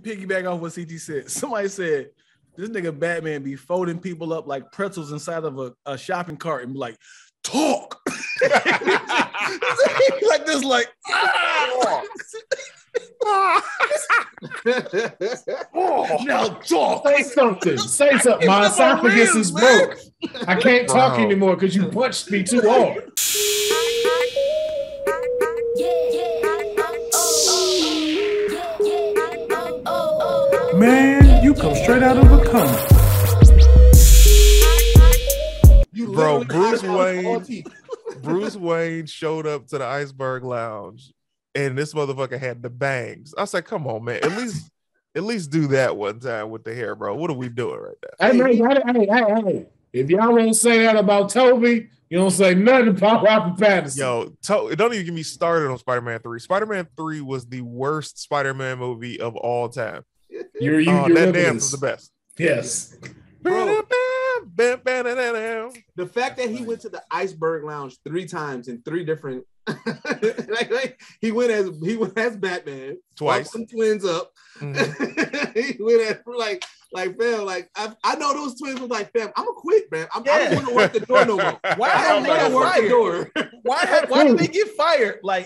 piggyback off what CT said. Somebody said, this nigga Batman be folding people up like pretzels inside of a shopping cart and be like, talk. Like this, like, ah. Oh, now talk. Say something. Say something. My esophagus is broke. I can't talk anymore because you punched me too hard. Man, you come straight out of a comic. Bro, Bruce Wayne showed up to the Iceberg Lounge, and this motherfucker had the bangs. I said, "Come on, man! At least do that one time with the hair, bro. What are we doing right now?" Hey, man, if y'all don't say that about Toby, you don't say nothing about Robert Pattinson. Yo, don't even get me started on Spider-Man 3. Spider-Man 3 was the worst Spider-Man movie of all time. That dance was the best. Yes. Bro. The fact that he went to the Iceberg Lounge 3 times in 3 different like he went as Batman twice, some twins up. Mm-hmm. He went as like fam, like I know those twins was like, fam, I'm gonna quit, man. I don't want to work the door no more. Why did they get fired? Like,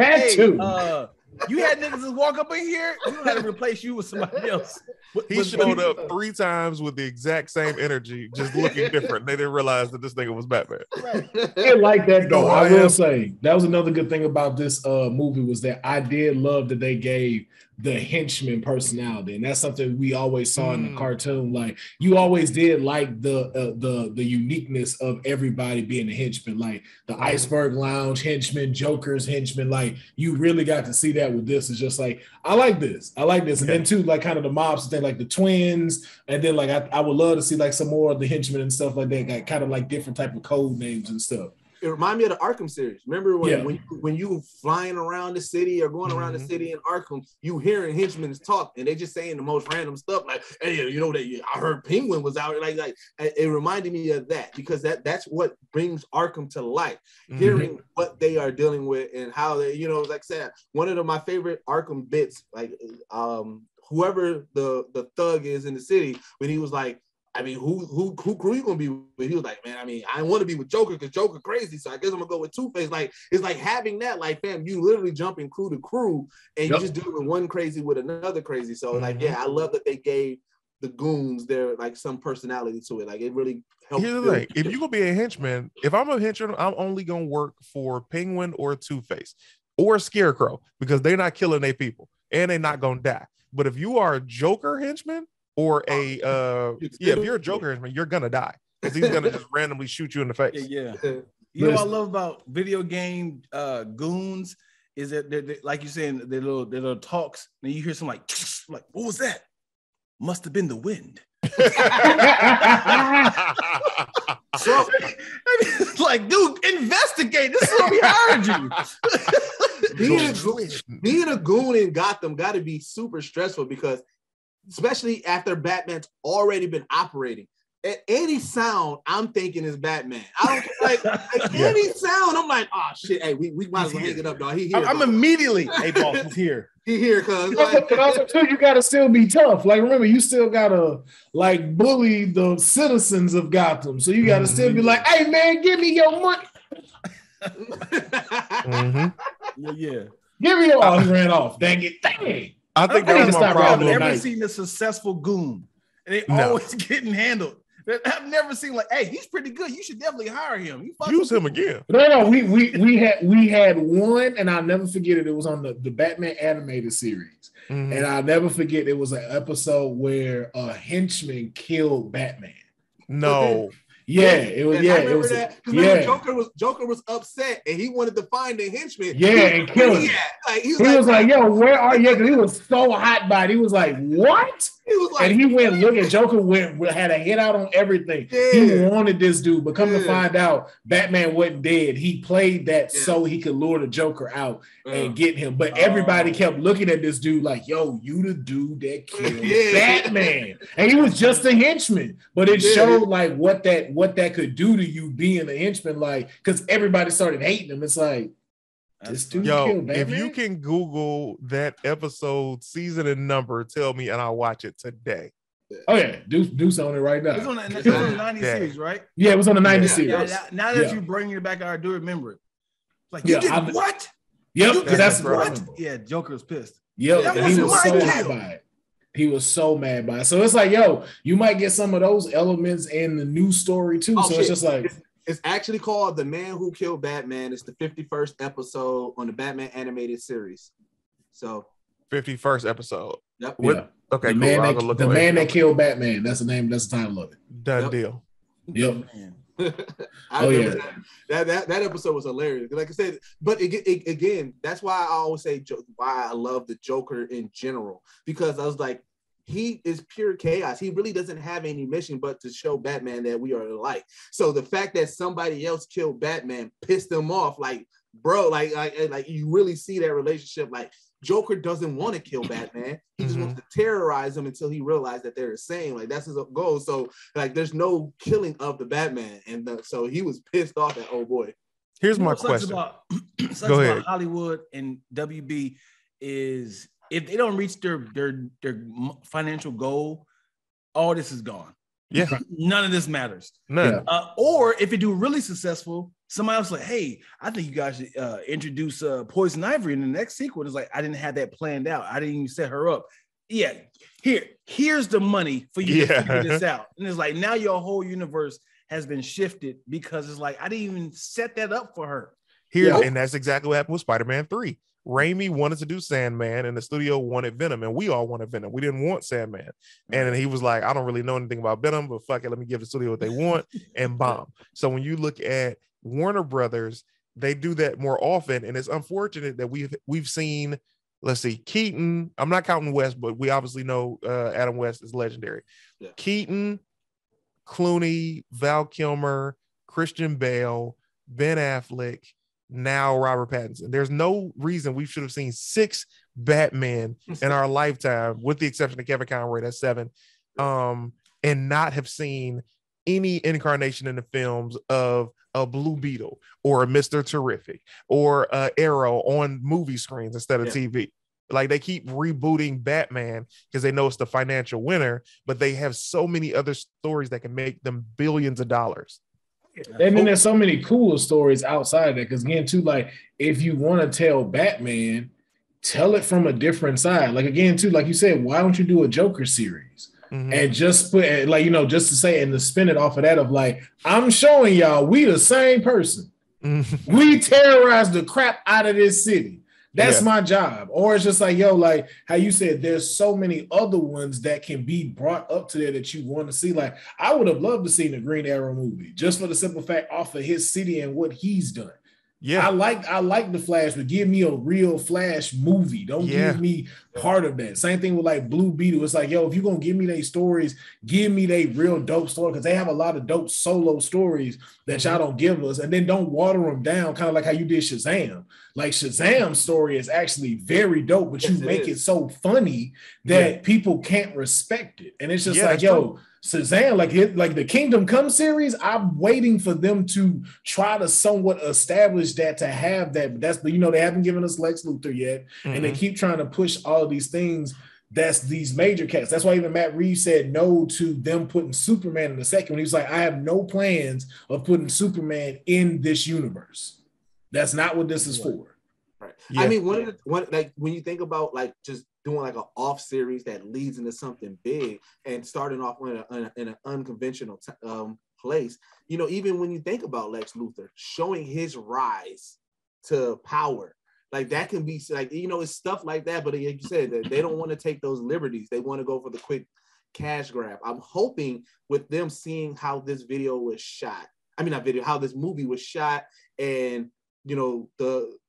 you had niggas just walk up in here. You had to replace you with somebody else. He showed up 3 times with the exact same energy, just looking different. They didn't realize that this nigga was Batman. Right. It like that though. I will say that was another good thing about this movie was that I did love that they gave the henchman personality, and that's something we always saw in the cartoon. Like you always did like the uniqueness of everybody being a henchman, like the Iceberg Lounge henchman, Joker's henchman. Like you really got to see that with this. It's just like I like this, and then too like kind of the mobs thing, like the twins, and then like I would love to see like some more of the henchmen and stuff like that. Got kind of like different type of code names and stuff. It reminded me of the Arkham series. Remember when you flying around the city or going around the city in Arkham, you hearing henchmen talk and they just saying the most random stuff like, "Hey, you know that I heard Penguin was out." Like it reminded me of that because that's what brings Arkham to life. Hearing what they are dealing with and how they, you know, like I said, one of my favorite Arkham bits, like whoever the thug is in the city, when he was like, I mean, who crew you gonna be with? He was like, man, I mean, I want to be with Joker because Joker crazy, so I guess I'm gonna go with Two Face. Like, it's like having that, like, fam, you literally jumping crew to crew, and you just deal with one crazy with another crazy. So, like, yeah, I love that they gave the goons their like some personality to it. Like, it really helped. Here's the thing: if you gonna be a henchman, if I'm a henchman, I'm only gonna work for Penguin or Two Face or Scarecrow because they're not killing their people and they're not gonna die. But if you are a Joker henchman, or a if you're a Joker, you're gonna die because he's gonna just randomly shoot you in the face. Yeah. You know what I love about video game goons is that they're like you saying their little talks, and you hear some like what was that? Must have been the wind. So, it's like, dude, investigate. This is what we hired you. Being a goon in Gotham got to be super stressful because, especially after Batman's already been operating, at any sound I'm thinking is Batman. I don't like any sound. I'm like, oh shit, hey, we might as well hang it up, dog. He here. I'm immediately, hey boss, he's here. He here, cuz. Like, but also too, you gotta still be tough. Like remember, you still gotta like bully the citizens of Gotham. So you gotta still be like, hey man, give me your money. Yeah. Give me your. Oh, he ran off. Dang it. I think that was my problem. I've never seen a successful goon, and they always getting handled. I've never seen like, hey, he's pretty good. You should definitely hire him. Use him again. No. We had one, and I'll never forget it. It was on the Batman animated series, and I'll never forget it was an episode where a henchman killed Batman. No. Yeah, it was. Joker was upset, and he wanted to find the henchman. Yeah, and kill him. Like, he was like, "Yo, where are you?" Because he was so hot body. He was like, "What?" He was like, and he went looking. Joker had a hit out on everything. Yeah. He wanted this dude, but come to find out, Batman wasn't dead. He played that so he could lure the Joker out and get him. But everybody kept looking at this dude like, "Yo, you the dude that killed Batman," and he was just a henchman. But it showed like what that could do to you being a henchman, like because everybody started hating him. It's like, This dude killed Batman? If you can Google that episode, season and number, tell me, and I'll watch it today. Oh yeah, Deuce on it right now. It's on the 90s series, right? Yeah, it was on the 90s series. Now that you bring it back, I do remember it. Like, you did what? Yep, because that's what? Yeah, Joker's pissed. Yep, that he was so mad by it. He was so mad by it. So it's like, yo, you might get some of those elements in the new story too. Oh, so it's just like... It's actually called The Man Who Killed Batman. It's the 51st episode on the Batman animated series. So... 51st episode. Yep. Yeah. Okay, The Man That Killed Batman. That's the name. That's the title of it. Done deal. Yep. That episode was hilarious. Like I said, but it, again, that's why I always say why I love the Joker in general, because I was like, he is pure chaos. He really doesn't have any mission but to show Batman that we are alike. So the fact that somebody else killed Batman pissed him off. Like, bro, like you really see that relationship. Like, Joker doesn't want to kill Batman. He just wants to terrorize him until he realizes that they're the same. Like, that's his goal. So, like, there's no killing of the Batman. And so he was pissed off at old boy. Here's my question. About Hollywood and WB is if they don't reach their financial goal, all this is gone. Yeah. None of this matters. None. Or if you do really successful, somebody else like, hey, I think you guys should introduce Poison Ivy in the next sequel. It's like, I didn't have that planned out. I didn't even set her up. Yeah, here's the money for you to figure this out. And it's like, now your whole universe has been shifted because it's like, I didn't even set that up for her. And that's exactly what happened with Spider-Man 3. Raimi wanted to do Sandman, and the studio wanted Venom, and we all wanted Venom. We didn't want Sandman. And he was like, I don't really know anything about Venom, but fuck it, let me give the studio what they want, and bomb. So when you look at Warner Brothers, they do that more often, and it's unfortunate that we've seen, let's see, Keaton. I'm not counting West, but we obviously know Adam West is legendary. Yeah. Keaton, Clooney, Val Kilmer, Christian Bale, Ben Affleck, now Robert Pattinson. There's no reason we should have seen 6 Batman in our lifetime, with the exception of Kevin Conroy, that's 7, and not have seen any incarnation in the films of a Blue Beetle or a Mr. Terrific or Arrow on movie screens instead of TV. Like, they keep rebooting Batman because they know it's the financial winner, but they have so many other stories that can make them billions of dollars. And then there's so many cooler stories outside of that. Because again, too, like, if you want to tell Batman, tell it from a different side. Like, again, too, like you said, why don't you do a Joker series? And just put, like, you know, just to say, and to spin it off of that of like, I'm showing y'all we the same person. We terrorize the crap out of this city. That's my job. Or it's just like, yo, like how you said, there's so many other ones that can be brought up to there that you want to see. Like, I would have loved to see the Green Arrow movie, just for the simple fact off of his city and what he's done. Yeah, I like the Flash, but give me a real Flash movie. Don't give me part of that. Same thing with like Blue Beetle. It's like, yo, if you're gonna give me they stories, give me they real dope story, because they have a lot of dope solo stories that y'all don't give us, and then don't water them down, kind of like how you did Shazam. Like, Shazam's story is actually very dope, but you make it so funny that people can't respect it, and it's just like, yo. Shazam, like the Kingdom Come series, I'm waiting for them to try to somewhat establish that, to have that. But that's, you know, they haven't given us Lex Luthor yet, and they keep trying to push all of these things. That's these major cats. That's why even Matt Reeves said no to them putting Superman in the second one. He was like, I have no plans of putting Superman in this universe. That's not what this is for. Right. Yeah. I mean, one like when you think about like just doing like an off series that leads into something big and starting off in an unconventional place. You know, even when you think about Lex Luthor, showing his rise to power, like that can be like, you know, it's stuff like that. But like you said, they don't want to take those liberties. They want to go for the quick cash grab. I'm hoping with them seeing how this video was shot. I mean, not video, how this movie was shot, and you know,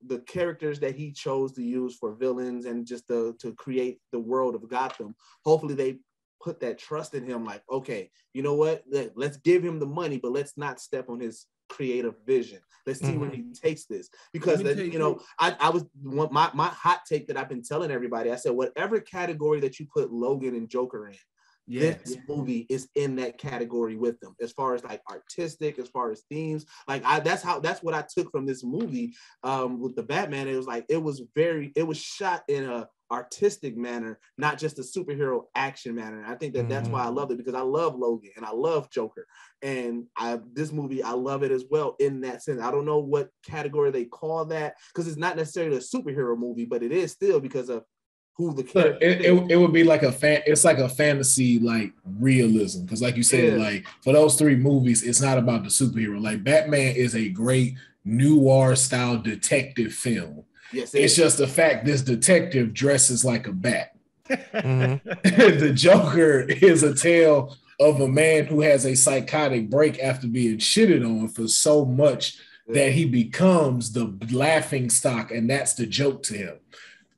the characters that he chose to use for villains, and just to create the world of Gotham. Hopefully they put that trust in him, like, okay, you know what, let's give him the money, but let's not step on his creative vision. Let's see where he takes this. Because, you know, I was, my hot take that I've been telling everybody, I said, whatever category that you put Logan and Joker in, This movie is in that category with them, as far as like artistic, as far as themes. Like that's what I took from this movie with the Batman. It was like it was shot in a artistic manner, not just a superhero action manner. And I think that that's why I loved it, because I love Logan and I love Joker, and this movie I love it as well in that sense. I don't know what category they call that, because it's not necessarily a superhero movie, but it is still because of who the character is. It would be like it's like a fantasy, like realism, because like you said, like for those three movies, it's not about the superhero. Like Batman is a great noir style detective film. Yes, it's just the fact this detective dresses like a bat. The Joker is a tale of a man who has a psychotic break after being shitted on for so much that he becomes the laughing stock, and that's the joke to him.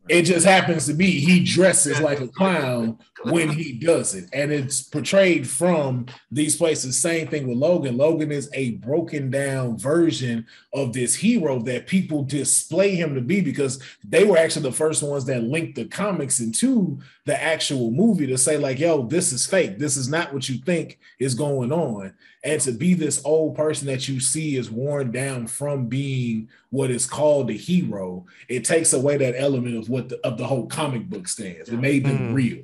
It just happens to be he dresses like a clown when he does it, and it's portrayed from these places. Same thing with Logan. Logan is a broken down version of this hero that people display him to be, because they were actually the first ones that linked the comics into the actual movie to say like, yo, this is fake. This is not what you think is going on. And to be this old person that you see is worn down from being what is called a hero, it takes away that element of what the whole comic book stands. It made them real.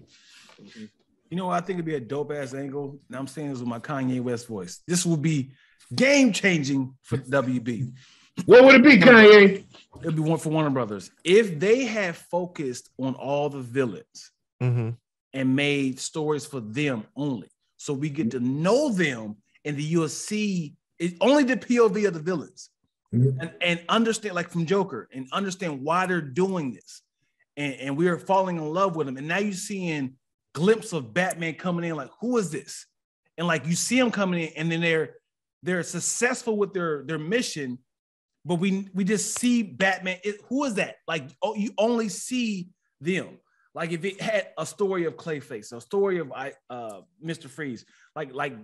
You know what I think would be a dope ass angle? And I'm saying this with my Kanye West voice. This would be game changing for WB. What would it be, Kanye? It'd be one for Warner Brothers. If they had focused on all the villains and made stories for them only, so we get to know them. And you'll see it's only the POV of the villains, and understand, like from Joker, and understand why they're doing this, and we are falling in love with them. And now you're seeing glimpse of Batman coming in, like who is this? And like you see him coming in, and then they're successful with their mission, but we just see Batman. Who is that? Like you only see them. Like if it had a story of Clayface, a story of Mr. Freeze, like.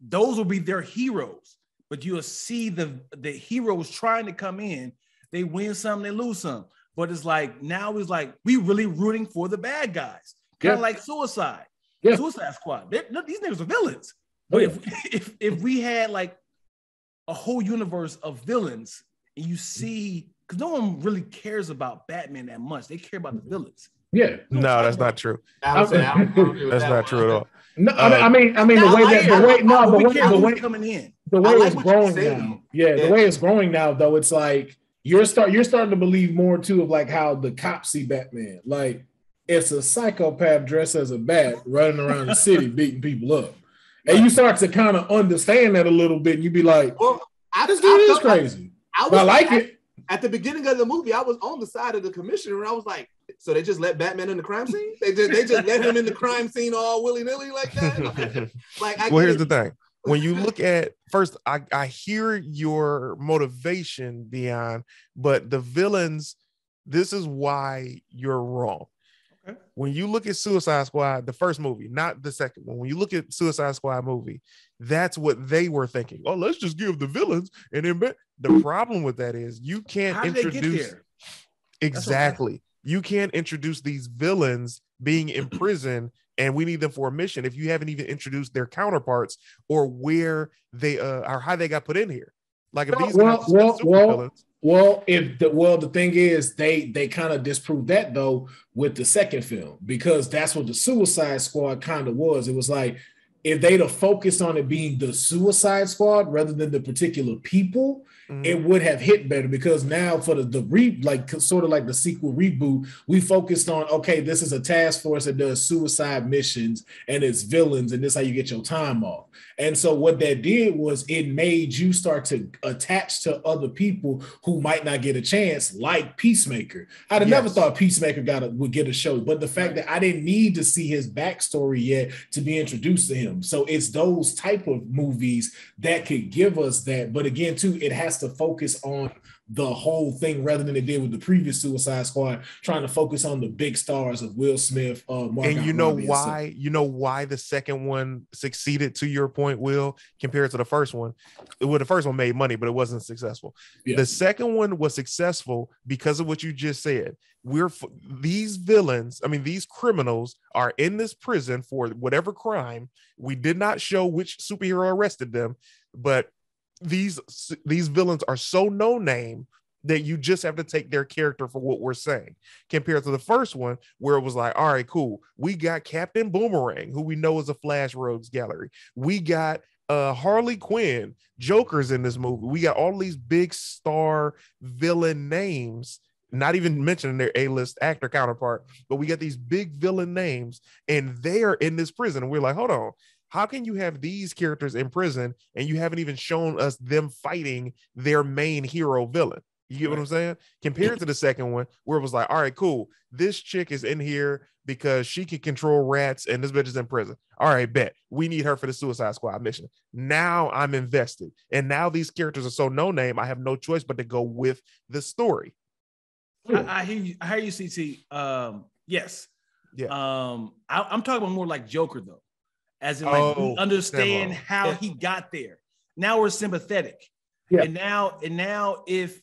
Those will be their heroes, but you'll see the heroes trying to come in. They win some, they lose some, but it's like now it's like we really rooting for the bad guys, kind of like Suicide Squad. These niggas are villains, but if we had like a whole universe of villains, and you see, because no one really cares about Batman that much. They care about the villains. Yeah, no, that's not true. That's not true at all. No, I mean the way that the way it's growing now. Yeah, the way it's growing now, though, it's like you're starting to believe more too of like how the cops see Batman. Like it's a psychopath dressed as a bat running around the city beating people up, and you start to kind of understand that a little bit. And you be like, "Well, this dude is crazy." I like it. At the beginning of the movie, I was on the side of the commissioner, and I was like, so they just let Batman in the crime scene? They just let him in the crime scene all willy-nilly like that? Here's the thing. When you look at, first, I hear your motivation, Dion, but the villains, this is why you're wrong. Okay. When you look at Suicide Squad, the first movie, not the second one, when you look at Suicide Squad movie, that's what they were thinking. Oh, let's just give the villains an embed. The problem with that is you can't introduce... Exactly. You can't introduce these villains being in prison and we need them for a mission if you haven't even introduced their counterparts or where they or how they got put in here. Like if these villains. The thing is they kind of disproved that though with the second film, because that's what the Suicide Squad kind of was. It was like if they'd have focused on it being the Suicide Squad rather than the particular people, it would have hit better, because now for the sequel reboot, we focused on, okay, this is a task force that does suicide missions and it's villains and this is how you get your time off. And so what that did was it made you start to attach to other people who might not get a chance, like Peacemaker. I'd have never thought Peacemaker would get a show, but the fact that I didn't need to see his backstory yet to be introduced to him. So it's those type of movies that could give us that. But again, too, it has to focus on the whole thing rather than they did with the previous Suicide Squad, trying to focus on the big stars of Will Smith, Margot and Robbie. You know why the second one succeeded, to your point, Will, compared to the first one? Well, the first one made money, but it wasn't successful. Yeah. The second one was successful because of what you just said. These villains, I mean, these criminals are in this prison for whatever crime. We did not show which superhero arrested them, but these villains are so no name that you just have to take their character for what we're saying, compared to the first one where it was like, all right, cool, we got Captain Boomerang, who we know is a Flash rogues gallery, we got Harley Quinn, Joker's in this movie, we got all these big star villain names, not even mentioning their A-list actor counterpart, but we got these big villain names and they're in this prison, and we're like, hold on, how can you have these characters in prison and you haven't even shown us them fighting their main hero villain? You get what I'm saying? Compared to the second one, where it was like, all right, cool, this chick is in here because she can control rats and this bitch is in prison. All right, bet. We need her for the Suicide Squad mission. Now I'm invested. And now these characters are so no-name, I have no choice but to go with the story. Cool. I hear you, CT. Yes. Yeah. I'm talking about more like Joker, though. As in, like, we understand how he got there. Now we're sympathetic, and now if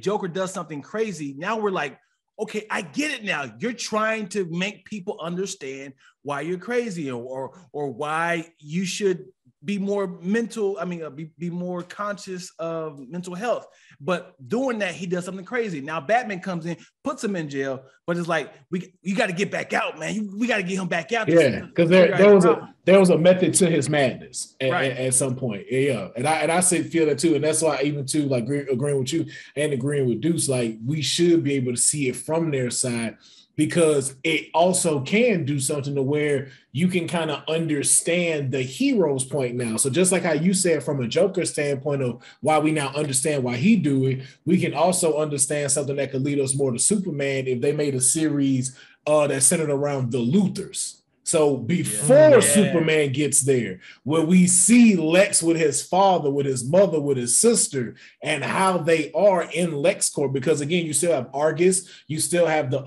Joker does something crazy, now we're like, okay, I get it now. You're trying to make people understand why you're crazy, or why you should be more mental. I mean, be more conscious of mental health. But doing that, he does something crazy. Now Batman comes in, puts him in jail, but it's like, you got to get back out, man. We got to get him back out. Yeah, because there was a method to his madness at some point. Yeah, and I feel that too, and that's why even too, like, agreeing with you and agreeing with Deuce, like, we should be able to see it from their side, because it also can do something to where you can kind of understand the hero's point now. So just like how you said, from a Joker standpoint of why we now understand why he do it, we can also understand something that could lead us more to Superman if they made a series that centered around the Luthers. So before Superman gets there, where we see Lex with his father, with his mother, with his sister, and how they are in LexCorp, because again, you still have Argus, you still have the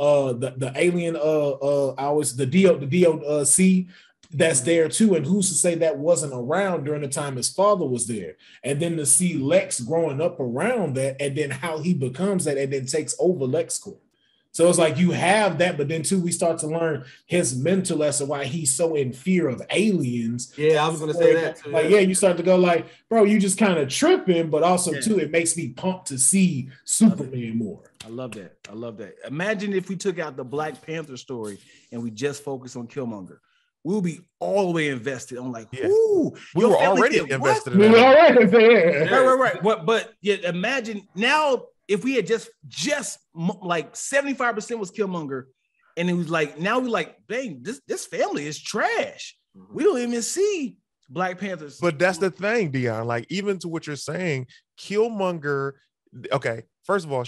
alien the DOC that's there too, and who's to say that wasn't around during the time his father was there? And then to see Lex growing up around that, and then how he becomes that, and then takes over LexCorp. So it's like you have that, but then too, we start to learn his mental lesson, why he's so in fear of aliens. Yeah, I was going to say that too. Like, yeah, you start to go like, bro, you just kind of tripping, but also too, it makes me pumped to see Superman more. I love that. Imagine if we took out the Black Panther story and we just focused on Killmonger. We'll be all the way invested. I'm like, whoo. We were already invested in that. Right. But yeah, imagine now, if we had just like 75% was Killmonger, and it was like, now we're like, dang, this family is trash. Mm-hmm. We don't even see Black Panthers. But that's the thing, Dion. Like, even to what you're saying, Killmonger, okay, first of all,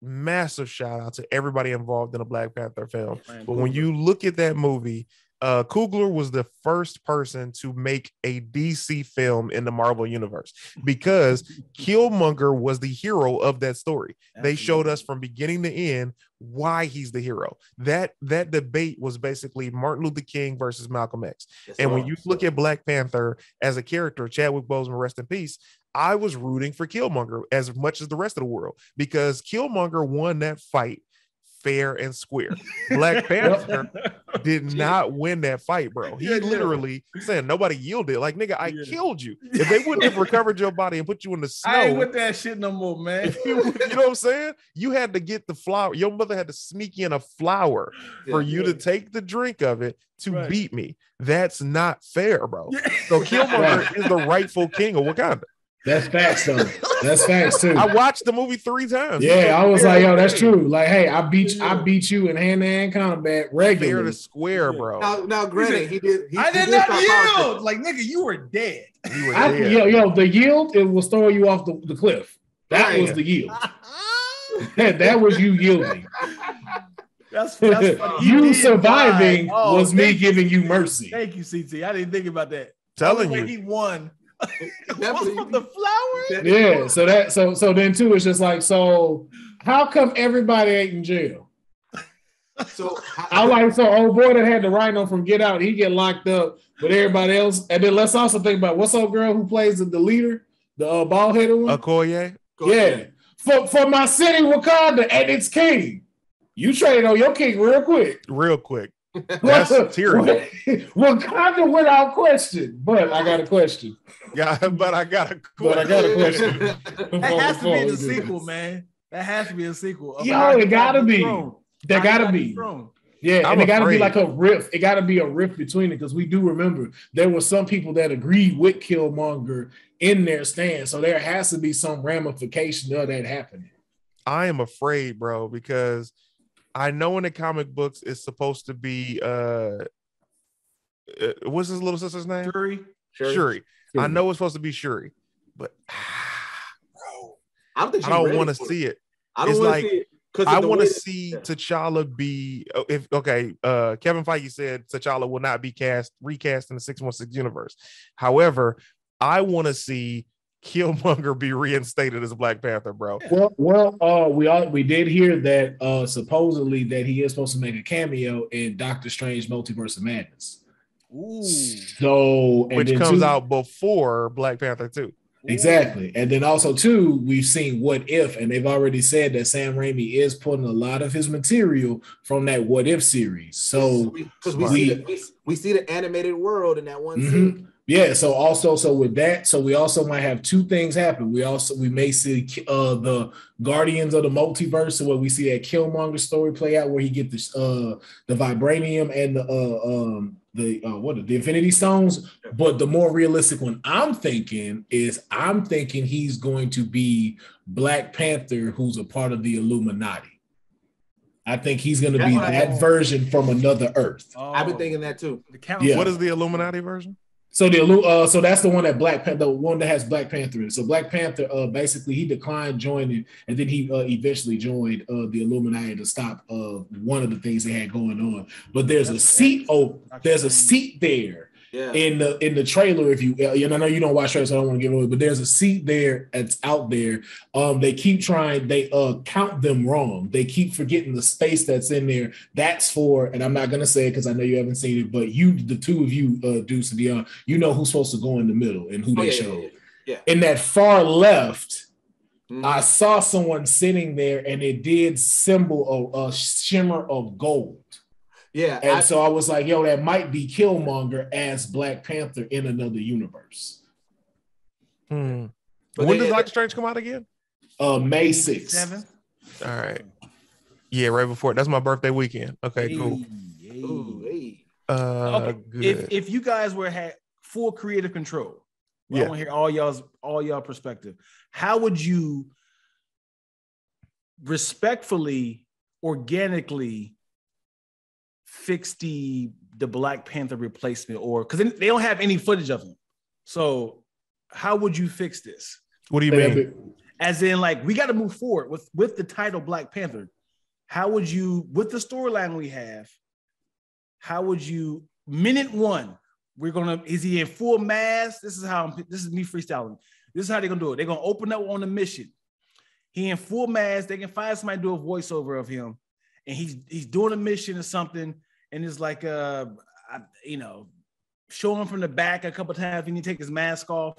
massive shout out to everybody involved in a Black Panther film. Man, but when you look at that movie, Coogler was the first person to make a DC film in the Marvel universe, because Killmonger was the hero of that story. Absolutely. They showed us from beginning to end why he's the hero. That debate was basically Martin Luther King versus Malcolm X. When you look at Black Panther as a character, Chadwick Boseman, rest in peace, I was rooting for Killmonger as much as the rest of the world, because Killmonger won that fight fair and square. Black Panther did not win that fight, bro. He literally said, nobody yielded. Like, nigga, I killed you. If they wouldn't have recovered your body and put you in the snow, I ain't with that shit no more, man. You know what I'm saying? You had to get the flower. Your mother had to sneak in a flower for you to take the drink of it to beat me. That's not fair, bro. So Killmonger is the rightful king of Wakanda. That's facts, though. That's facts too. I watched the movie 3 times. Yeah, I was like, yo, that's true. Like, hey, I beat you in hand-to-hand combat regularly. Fair to square, bro. Now granted, I did not yield. Like, nigga, you were dead. Yo, the yield, it was throwing you off the cliff. That was the yield. That was you yielding. That's funny. You surviving was me giving you mercy. Thank you, CT. I didn't think about that. Telling you. He won. What's from the flowers? Yeah. So that so then too, it's just like, so how come everybody ain't in jail? So I like, so old boy that had the rhino from Get Out, he get locked up, but everybody else. And then let's also think about what's old girl who plays the leader, the bald headed one, Okoye. Yeah. For my city, Wakanda, and its king. You traded on your king real quick. Real quick. That's tyranny. Wakanda without question. But I got a question. Yeah, but I got a question. That has to be the sequel, man. That has to be a sequel. Yo, it gotta be. There gotta be. Yeah, and it gotta be like a rift. It gotta be a rift between it, because we do remember there were some people that agreed with Killmonger in their stand. So there has to be some ramification of that happening. I am afraid, bro, because I know in the comic books it's supposed to be what's his little sister's name? Shuri. I know it's supposed to be Shuri, but bro, I don't want to see it. I don't want to see it. I want to see T'Challa be Kevin Feige said T'Challa will not be recast in the 616 universe. However, I want to see Killmonger be reinstated as Black Panther, bro. Well, we did hear that supposedly that he is supposed to make a cameo in Doctor Strange: Multiverse of Madness. Ooh. So, which comes out before Black Panther 2. Exactly. And then also too, we've seen What If, and they've already said that Sam Raimi is putting a lot of his material from that What If series. So because we see the animated world in that one scene. Yeah, so with that, so we also might have two things happen. We may see the Guardians of the Multiverse, where we see that Killmonger story play out, where he get the vibranium and the Infinity Stones. But the more realistic one I'm thinking he's going to be Black Panther, who's a part of the Illuminati. I think he's going to be that version from another Earth. Oh. I've been thinking that too. Yeah. What is the Illuminati version? So so that's the one that has Black Panther in. So Black Panther, basically he declined joining, and then he eventually joined the Illuminati to stop one of the things they had going on. But there's a seat there in the trailer. If you know, I know you don't watch trailers, so I don't want to give it away. But there's a seat there that's out there. They keep trying. They count them wrong. They keep forgetting the space that's in there. That's for, and I'm not gonna say it because I know you haven't seen it. But you, the two of you, Deuce and Dion, you know who's supposed to go in the middle and who they showed. Yeah. In that far left, I saw someone sitting there, and it did symbol a shimmer of gold. Yeah, and so I was like, yo, that might be Killmonger as Black Panther in another universe. But when does Doctor Strange come out again? May 6th. 7th? All right. Yeah, right before it. That's my birthday weekend. Okay, cool. Hey. Ooh, hey. Okay. Good. If you guys had full creative control, I want to hear all y'all perspective. How would you respectfully, organically fix the Black Panther replacement, or because they don't have any footage of him? So how would you fix this? What do you mean? As in, like, we got to move forward with the title Black Panther. How would you, with the storyline we have, how would you, minute one, is he in full mask? This is me freestyling. This is how they're going to do it. They're going to open up on a mission. He in full mask. They can find somebody to do a voiceover of him. And he's doing a mission or something, and it's like, show him from the back a couple of times. He need to take his mask off,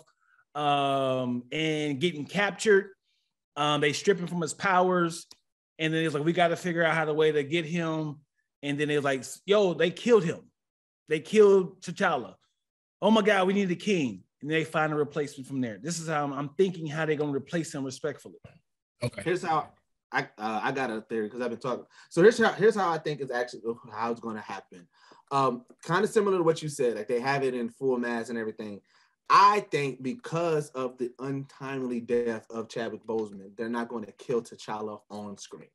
and getting captured. They strip him from his powers, and then it's like, we got to figure out the way to get him. And then they're like, yo, they killed him. They killed T'Challa. Oh my God, we need a king. And they find a replacement from there. This is how I'm thinking how they're going to replace him respectfully. Okay. Here's how. I got a theory because I've been talking. So here's how I think is actually how it's going to happen. Kind of similar to what you said, like they have it in full mass and everything. I think because of the untimely death of Chadwick Boseman, they're not going to kill T'Challa on screen.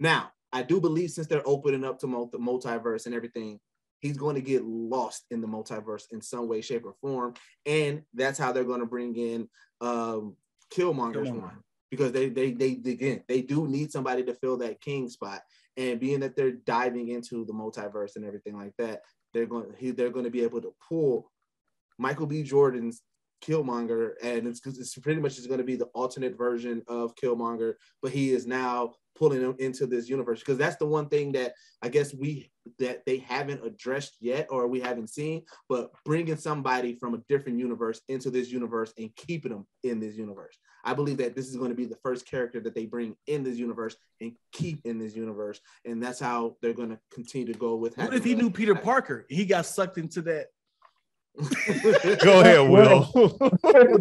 Now, I do believe since they're opening up to the multiverse and everything, he's going to get lost in the multiverse in some way, shape, or form. And that's how they're going to bring in Killmonger's one. Because they do need somebody to fill that king spot, and being that they're diving into the multiverse and everything like that, they're going to be able to pull Michael B. Jordan's Killmonger, and it's because it's pretty much is going to be the alternate version of Killmonger, but he is now pulling him into this universe, because that's the one thing that I guess they haven't addressed yet, or we haven't seen, but bringing somebody from a different universe into this universe and keeping them in this universe. I believe that this is going to be the first character that they bring in this universe and keep in this universe, and that's how they're going to continue to go with. What if he knew Peter Parker? He got sucked into that. Go ahead, Will.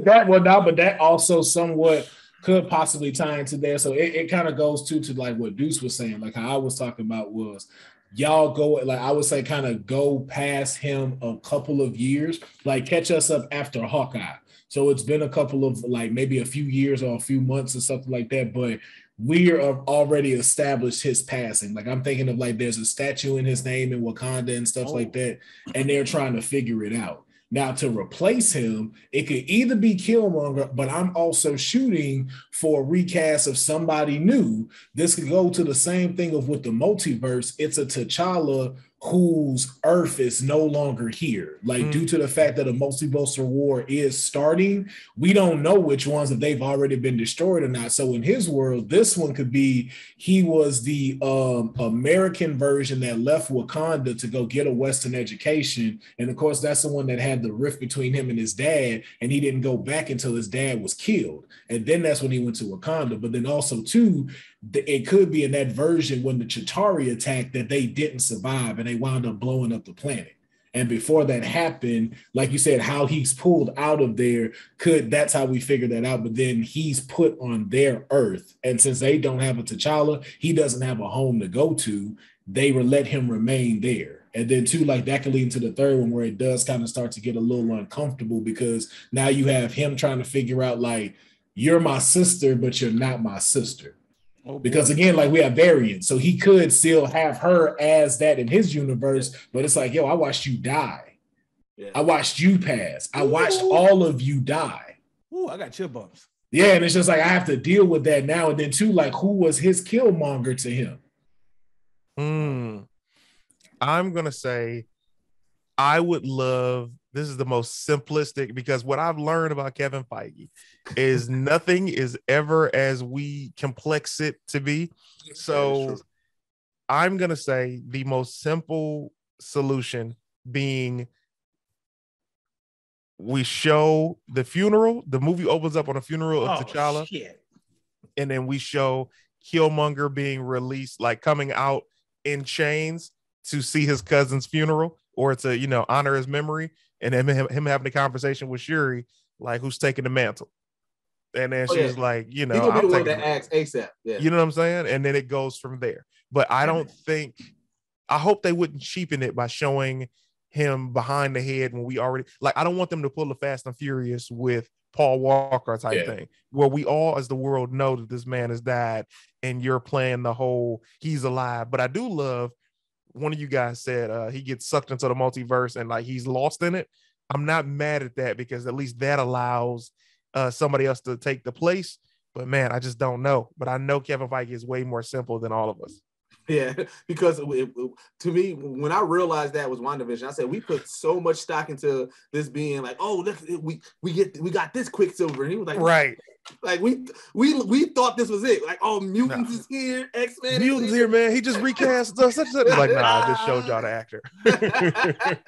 That well, no, but that also somewhat could possibly tie into there. So it kind of goes to like what Deuce was saying, like how I was talking about was y'all go, like I would say, kind of go past him a couple of years, like catch us up after Hawkeye. So it's been a couple of like maybe a few years or a few months or something like that, but we are already established his passing. Like I'm thinking of like there's a statue in his name in Wakanda and stuff like that, and they're trying to figure it out. Now to replace him, it could either be Killmonger, but I'm also shooting for a recast of somebody new. This could go to the same thing of with the multiverse. It's a T'Challa whose Earth is no longer here. Like due to the fact that a multiverse war is starting, we don't know which ones, if they've already been destroyed or not. So in his world, this one could be, he was the American version that left Wakanda to go get a Western education. And of course, that's the one that had the rift between him and his dad. And he didn't go back until his dad was killed. And then that's when he went to Wakanda. But then also too, it could be in that version when the Chitauri attacked that they didn't survive and they wound up blowing up the planet. And before that happened, like you said, how he's pulled out of there, that's how we figure that out. But then he's put on their Earth. And since they don't have a T'Challa, he doesn't have a home to go to. They would let him remain there. And then too, like that could lead into the third one where it does kind of start to get a little uncomfortable, because now you have him trying to figure out like, you're my sister, but you're not my sister. Because again, like we have variants, so he could still have her as that in his universe, but it's like, yo, I watched you die. Yeah. I watched you pass. I watched all of you die. Ooh, I got chill bumps. Yeah, and it's just like, I have to deal with that now. And then too, like who was his Killmonger to him? I'm going to say, I would love, this is the most simplistic, because what I've learned about Kevin Feige is nothing is ever as we complex it to be. So I'm going to say the most simple solution being we show the funeral. The movie opens up on a funeral of T'Challa. Shit. And then we show Killmonger being released, like coming out in chains to see his cousin's funeral or to, you know, honor his memory. And then him having a conversation with Shuri, like who's taking the mantle, and then she's like, you know, I'm taking that axe ASAP. Yeah. You know what I'm saying? And then it goes from there. But I don't think, I hope they wouldn't cheapen it by showing him behind the head when we already, like, I don't want them to pull a Fast and Furious with Paul Walker type thing, where we all as the world know that this man has died, and you're playing the whole he's alive. But I do love, one of you guys said he gets sucked into the multiverse and like he's lost in it. I'm not mad at that, because at least that allows somebody else to take the place. But man, I just don't know. But I know Kevin Feige is way more simple than all of us. Yeah, because to me, when I realized that was WandaVision, I said we put so much stock into this being like, oh, look, we got this Quicksilver, and he was like, right. Like we thought this was it. Like, oh, mutants is here, X-Men. Mutants here, man. He just recast us. Like, nah, I just showed y'all the actor.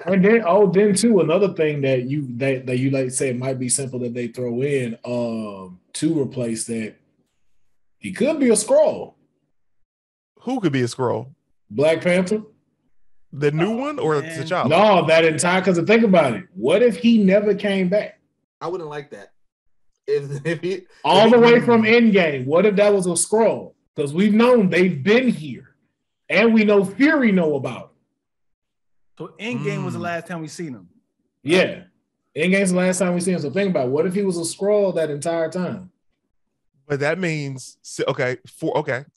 And then then too, another thing that you like say might be simple that they throw in to replace that. He could be a Skrull. Who could be a Skrull? Black Panther. The new one or T'Challa? No, that entire, because think about it. What if he never came back? I wouldn't like that. All the way from Endgame. What if that was a Skrull? Because we've known they've been here, and we know Fury know about it. So Endgame was the last time we seen him. Yeah, Endgame's the last time we seen him. So think about it. What if he was a Skrull that entire time? But that means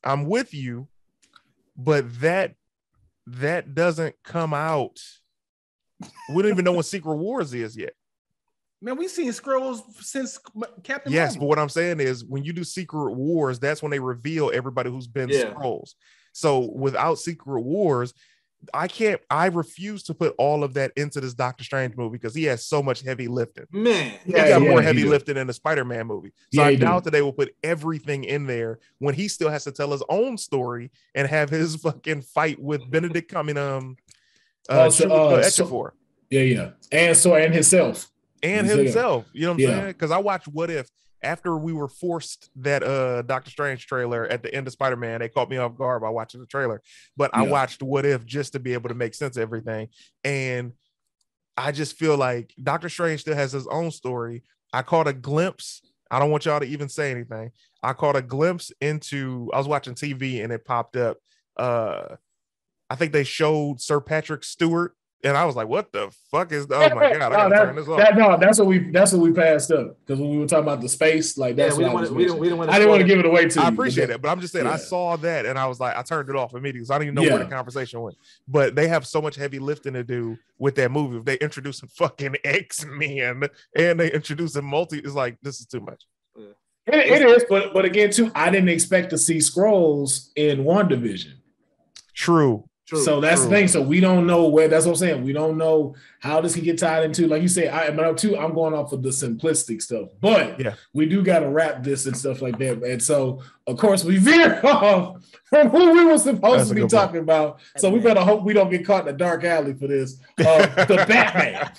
I'm with you, but that doesn't come out. We don't even know what Secret Wars is yet. Man, we've seen Skrulls since Captain. Yes, Marvel. But what I'm saying is when you do Secret Wars, that's when they reveal everybody who's been Skrulls. So without Secret Wars, I refuse to put all of that into this Doctor Strange movie because he has so much heavy lifting. Man, he got more heavy lifting than the Spider-Man movie. So I doubt that they will put everything in there when he still has to tell his own story and have his fucking fight with Benedict coming and himself. You know what I'm saying? Because I watched What If after we were forced that Doctor Strange trailer at the end of Spider-Man. They caught me off guard by watching the trailer, but I watched What If just to be able to make sense of everything. And I just feel like Doctor Strange still has his own story. I caught a glimpse. I don't want y'all to even say anything. I caught a glimpse into, I was watching TV and it popped up. I think they showed Sir Patrick Stewart. And I was like, "What the fuck is? Oh my god! I gotta turn this off." That's what we passed up because when we were talking about the space, like that's I didn't want to give it away to you. I appreciate it, but I'm just saying I saw that and I was like, I turned it off immediately because I didn't even know where the conversation went. But they have so much heavy lifting to do with that movie. If they introduce fucking X-Men and they introduce a multi, it's like this is too much. Yeah. It is, but again, too, I didn't expect to see Skrulls in WandaVision. True. So that's the thing. So we don't know where. That's what I'm saying. We don't know how this can get tied into. Like you say, I'm going off of the simplistic stuff, but we do got to wrap this and stuff like that. And so, of course, we veer off from who we were supposed to be talking about. So we better hope we don't get caught in a dark alley for this. The Batman.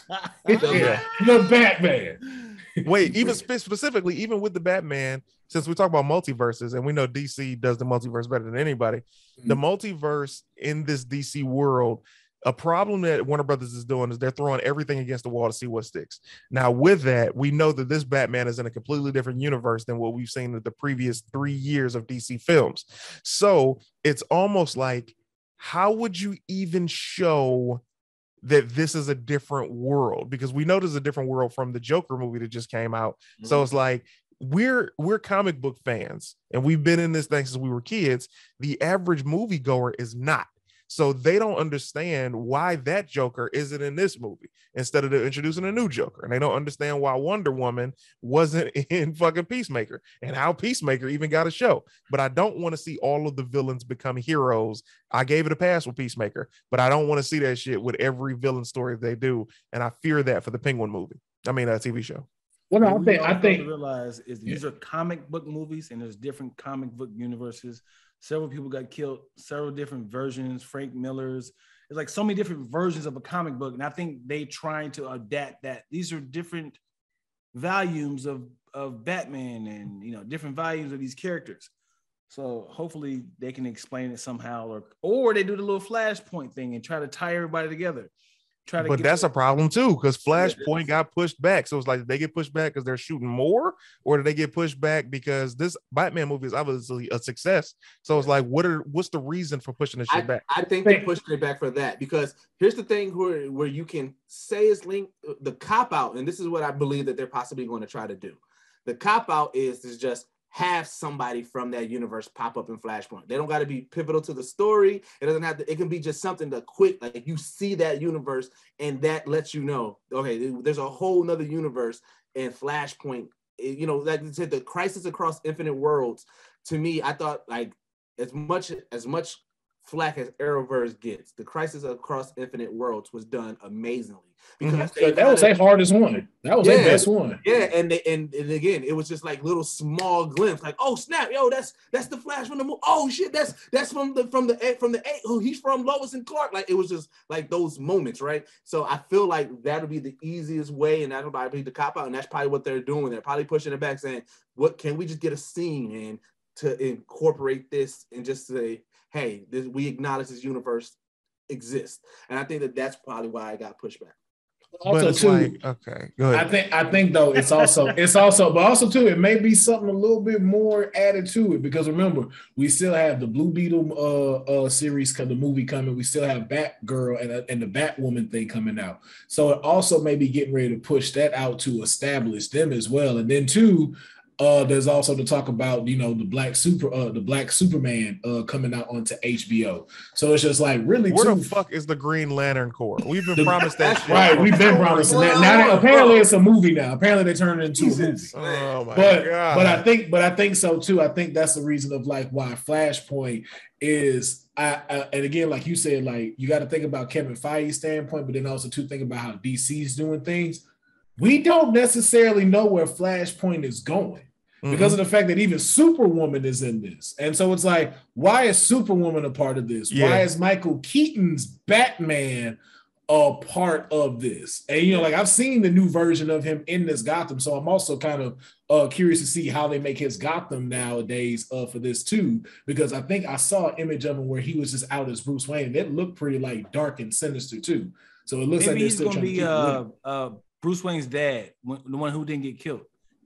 The Batman. Wait, even specifically, even with the Batman, since we talk about multiverses and we know DC does the multiverse better than anybody, the multiverse in this DC world, a problem that Warner Brothers is doing is they're throwing everything against the wall to see what sticks. Now with that, we know that this Batman is in a completely different universe than what we've seen in the previous 3 years of DC films. So it's almost like, how would you even show that this is a different world? Because we know there's a different world from the Joker movie that just came out. So it's like, we're comic book fans and we've been in this thing since we were kids. The average moviegoer is not. So they don't understand why that Joker isn't in this movie instead of introducing a new Joker. And they don't understand why Wonder Woman wasn't in fucking Peacemaker and how Peacemaker even got a show. But I don't want to see all of the villains become heroes. I gave it a pass with Peacemaker, but I don't want to see that shit with every villain story they do. And I fear that for the Penguin movie. I mean, a TV show. Well, I think realize is these are comic book movies and there's different comic book universes. Several people got killed, several different versions, Frank Miller's. It's like so many different versions of a comic book. And I think they trying to adapt that. These are different volumes of Batman and, you know, different volumes of these characters. So hopefully they can explain it somehow or they do the little Flashpoint thing and try to tie everybody together. But that's a problem too, because Flashpoint got pushed back. So it's like, did they get pushed back because they're shooting more, or did they get pushed back because this Batman movie is obviously a success? So it's like, what's the reason for pushing this shit back? I think they pushed it back for that, because here's the thing where you can say is linked the cop out, and this is what I believe that they're possibly going to try to do. The cop out is just have somebody from that universe pop up in Flashpoint. They don't got to be pivotal to the story. It doesn't have to, it can be just something that quick, like you see that universe and that lets you know, okay, there's a whole nother universe in Flashpoint. You know, like you said, the Crisis Across Infinite Worlds, to me, I thought like as much flack as Arrowverse gets, the Crisis Across Infinite Worlds was done amazingly because that was their hardest one. That was their best one. Yeah, and again, it was just like little small glimpse, like oh snap, yo, that's the Flash from the movie. Oh shit, that's from the eight. Who he's from Lois and Clark. Like it was just like those moments, right? So I feel like that'll be the easiest way, and that'll probably be the cop out, and that's probably what they're doing. They're probably pushing it back, saying, "What can we just get a scene in to incorporate this and just say." Hey, we acknowledge this universe exists, and I think that's probably why I got pushed back. Also, too, like, okay, go ahead. I think though it's also it may be something a little bit more added to it because remember we still have the Blue Beetle series, the movie coming. We still have Batgirl and the Batwoman thing coming out. So it also may be getting ready to push that out to establish them as well, and then two. There's also the talk about, you know, the Black Superman coming out onto HBO. So it's just like, really, where the fuck is the Green Lantern Corps? We've been promised that shit. Right, we've been promising that. Now apparently it's a movie now. Apparently they turned it into a movie. Oh my God. But I think so too. I think that's the reason of like why Flashpoint is and again, like you said, like you got to think about Kevin Feige's standpoint, but then also to think about how DC's doing things. We don't necessarily know where Flashpoint is going because of the fact that even Superwoman is in this. And so it's like, why is Superwoman a part of this? Yeah. Why is Michael Keaton's Batman a part of this? And, you know, like I've seen the new version of him in this Gotham. So I'm also kind of curious to see how they make his Gotham nowadays for this too, because I think I saw an image of him where he was just out as Bruce Wayne. And it looked pretty like dark and sinister too. So it looks like he's still trying to keep Bruce Wayne's dad, the one who didn't get killed,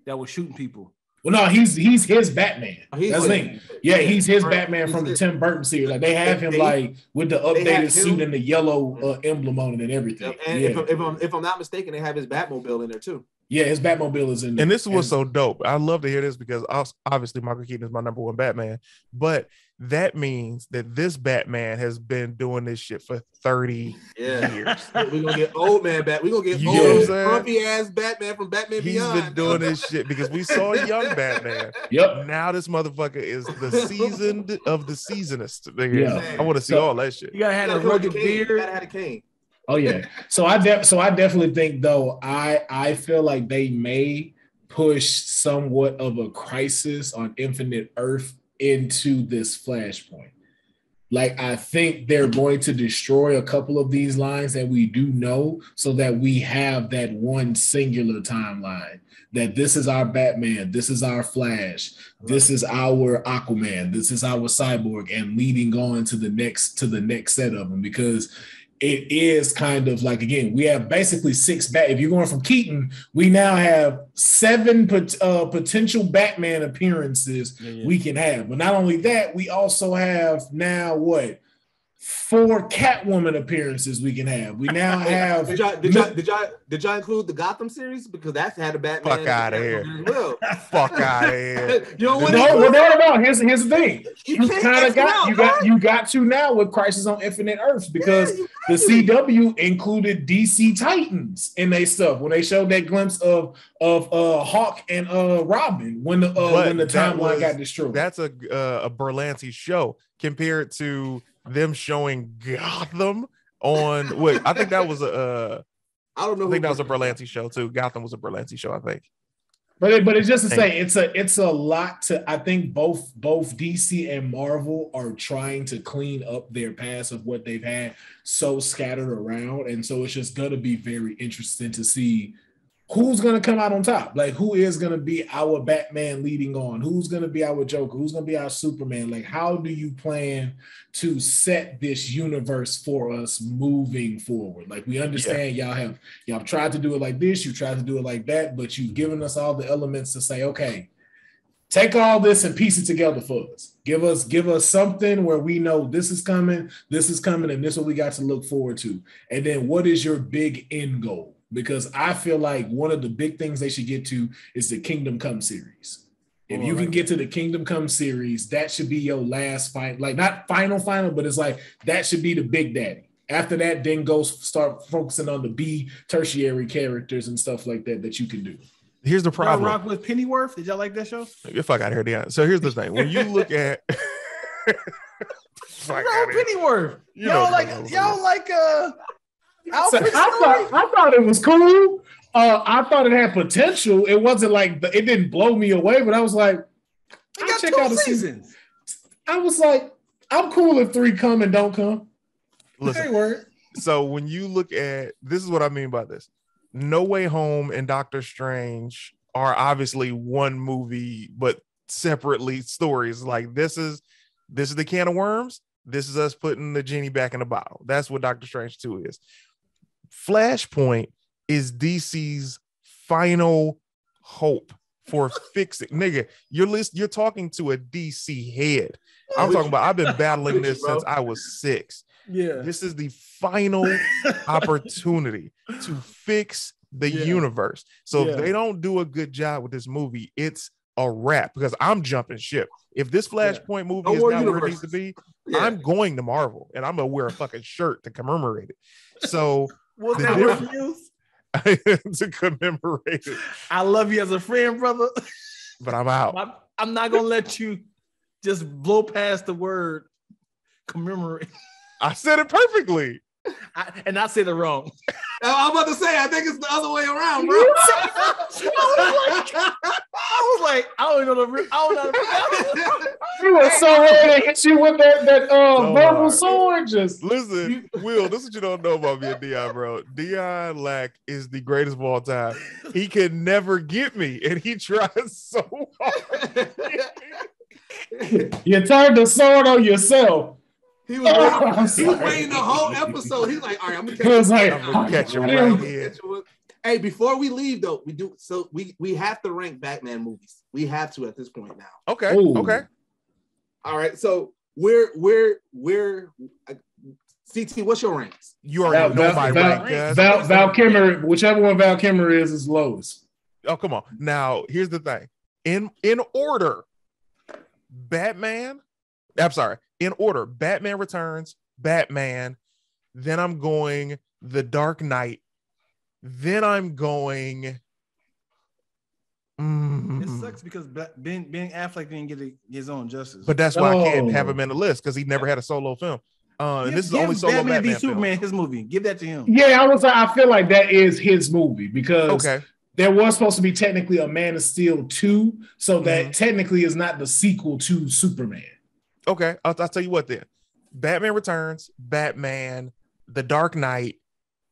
that was shooting people. Well, no, he's his Batman. Oh, that's the thing. Yeah, he's his Batman from the Tim Burton series. Like they have him like with the updated suit and the yellow emblem on it and everything. And yeah. if I'm not mistaken, they have his Batmobile in there too. Yeah, his Batmobile is in there. And this was so dope. I love to hear this because obviously Michael Keaton is my number one Batman, but that means that this Batman has been doing this shit for 30 years. We're gonna get old man back. We're gonna get old grumpy ass Batman from Batman Beyond. He's been doing this shit because we saw young Batman. Yep. Now this motherfucker is the seasoned of the seasonist. Yeah. I want to see all that shit. You gotta have a rugged beard. You gotta have a cane. Oh yeah. So I definitely think though, I feel like they may push somewhat of a crisis on Infinite Earth into this Flashpoint. Like I think they're going to destroy a couple of these lines that we do know so that we have that one singular timeline that this is our Batman, this is our Flash, this is our Aquaman, this is our Cyborg, and leading on to the next set of them, because it is kind of like, again, we have basically six if you're going from Keaton, we now have seven potential Batman appearances we can have. But not only that, we also have now what? 4 Catwoman appearances we can have. We now have. Did y'all include the Gotham series, because that's had a Batman? Fuck out of here! Fuck out of here! No. Here's the thing. You got to now with Crisis on Infinite Earths, because the CW included DC Titans in their stuff when they showed that glimpse of Hawk and Robin when the timeline got destroyed. That's a Berlanti show compared to them showing Gotham on wait, I think that was I don't know. I think that was a Berlanti show too. Gotham was a Berlanti show, I think. But it's just to say, it's a lot to. I think both DC and Marvel are trying to clean up their past of what they've had so scattered around, and so it's just gonna be very interesting to see who's gonna come out on top. Like who is gonna be our Batman leading on? Who's gonna be our Joker? Who's gonna be our Superman? Like how do you plan to set this universe for us moving forward? Like we understand y'all have tried to do it like this, you tried to do it like that, but you've given us all the elements to say, okay, take all this and piece it together for us. Give us something where we know this is coming, and this is what we got to look forward to. And then what is your big end goal? Because I feel like one of the big things they should get to is the Kingdom Come series. If you can get to the Kingdom Come series, that should be your last fight. Like not final, but it's like that should be the big daddy. After that, then go start focusing on the B tertiary characters and stuff like that that you can do. Here's the problem. Rock with Pennyworth. Did y'all like that show? Get the fuck out of here, Deion. So here's the thing. When you look at Pennyworth, I thought it was cool. I thought it had potential. It wasn't like it didn't blow me away, but I was like, I check out the seasons. I was like, I'm cool if 3 come and don't come. Listen, so when you look at this, is what I mean by this. No Way Home and Doctor Strange are obviously one movie, but separately stories. Like this is the can of worms. This is us putting the genie back in the bottle. That's what Doctor Strange 2 is. Flashpoint is DC's final hope for fixing. Nigga, you're talking to a DC head. I'm talking about, I've been battling this since I was 6. Yeah. This is the final opportunity to fix the universe. So if they don't do a good job with this movie, it's a wrap because I'm jumping ship. If this Flashpoint movie is not where it needs to be, I'm going to Marvel and I'm gonna wear a fucking shirt to commemorate it. So what's that word used? To commemorate it. I love you as a friend, brother. But I'm out. I'm not gonna let you just blow past the word commemorate. I said it perfectly. And I said it wrong. I'm about to say, I think it's the other way around, bro. I was like, I don't know the. You were so hard to hit you with that verbal sword. Just listen, Will. This is what you don't know about me and Dion, bro. Dion Lack is the greatest of all time. He can never get me, and he tries so hard. You turned the sword on yourself. He was waiting the whole episode. He's like, all right, I'm gonna catch you right here. Hey, before we leave though, we have to rank Batman movies. We have to at this point now. Okay. Ooh. Okay. All right. So we're CT, what's your ranks? You already know my rank. Val Kilmer, whichever one Val Kilmer is lowest. Oh, come on. Now here's the thing. In order, Batman. I'm sorry. In order, Batman Returns, Batman, then I'm going The Dark Knight, then I'm going... It sucks because Ben Affleck didn't get his own justice. But that's why I can't have him in the list, because he never had a solo film. And this is the only solo Batman v Superman film. His movie. Give that to him. Yeah, I feel like that is his movie, because... Okay. There was supposed to be technically a Man of Steel 2, so that technically is not the sequel to Superman. Okay, I'll tell you what then. Batman Returns, Batman, The Dark Knight,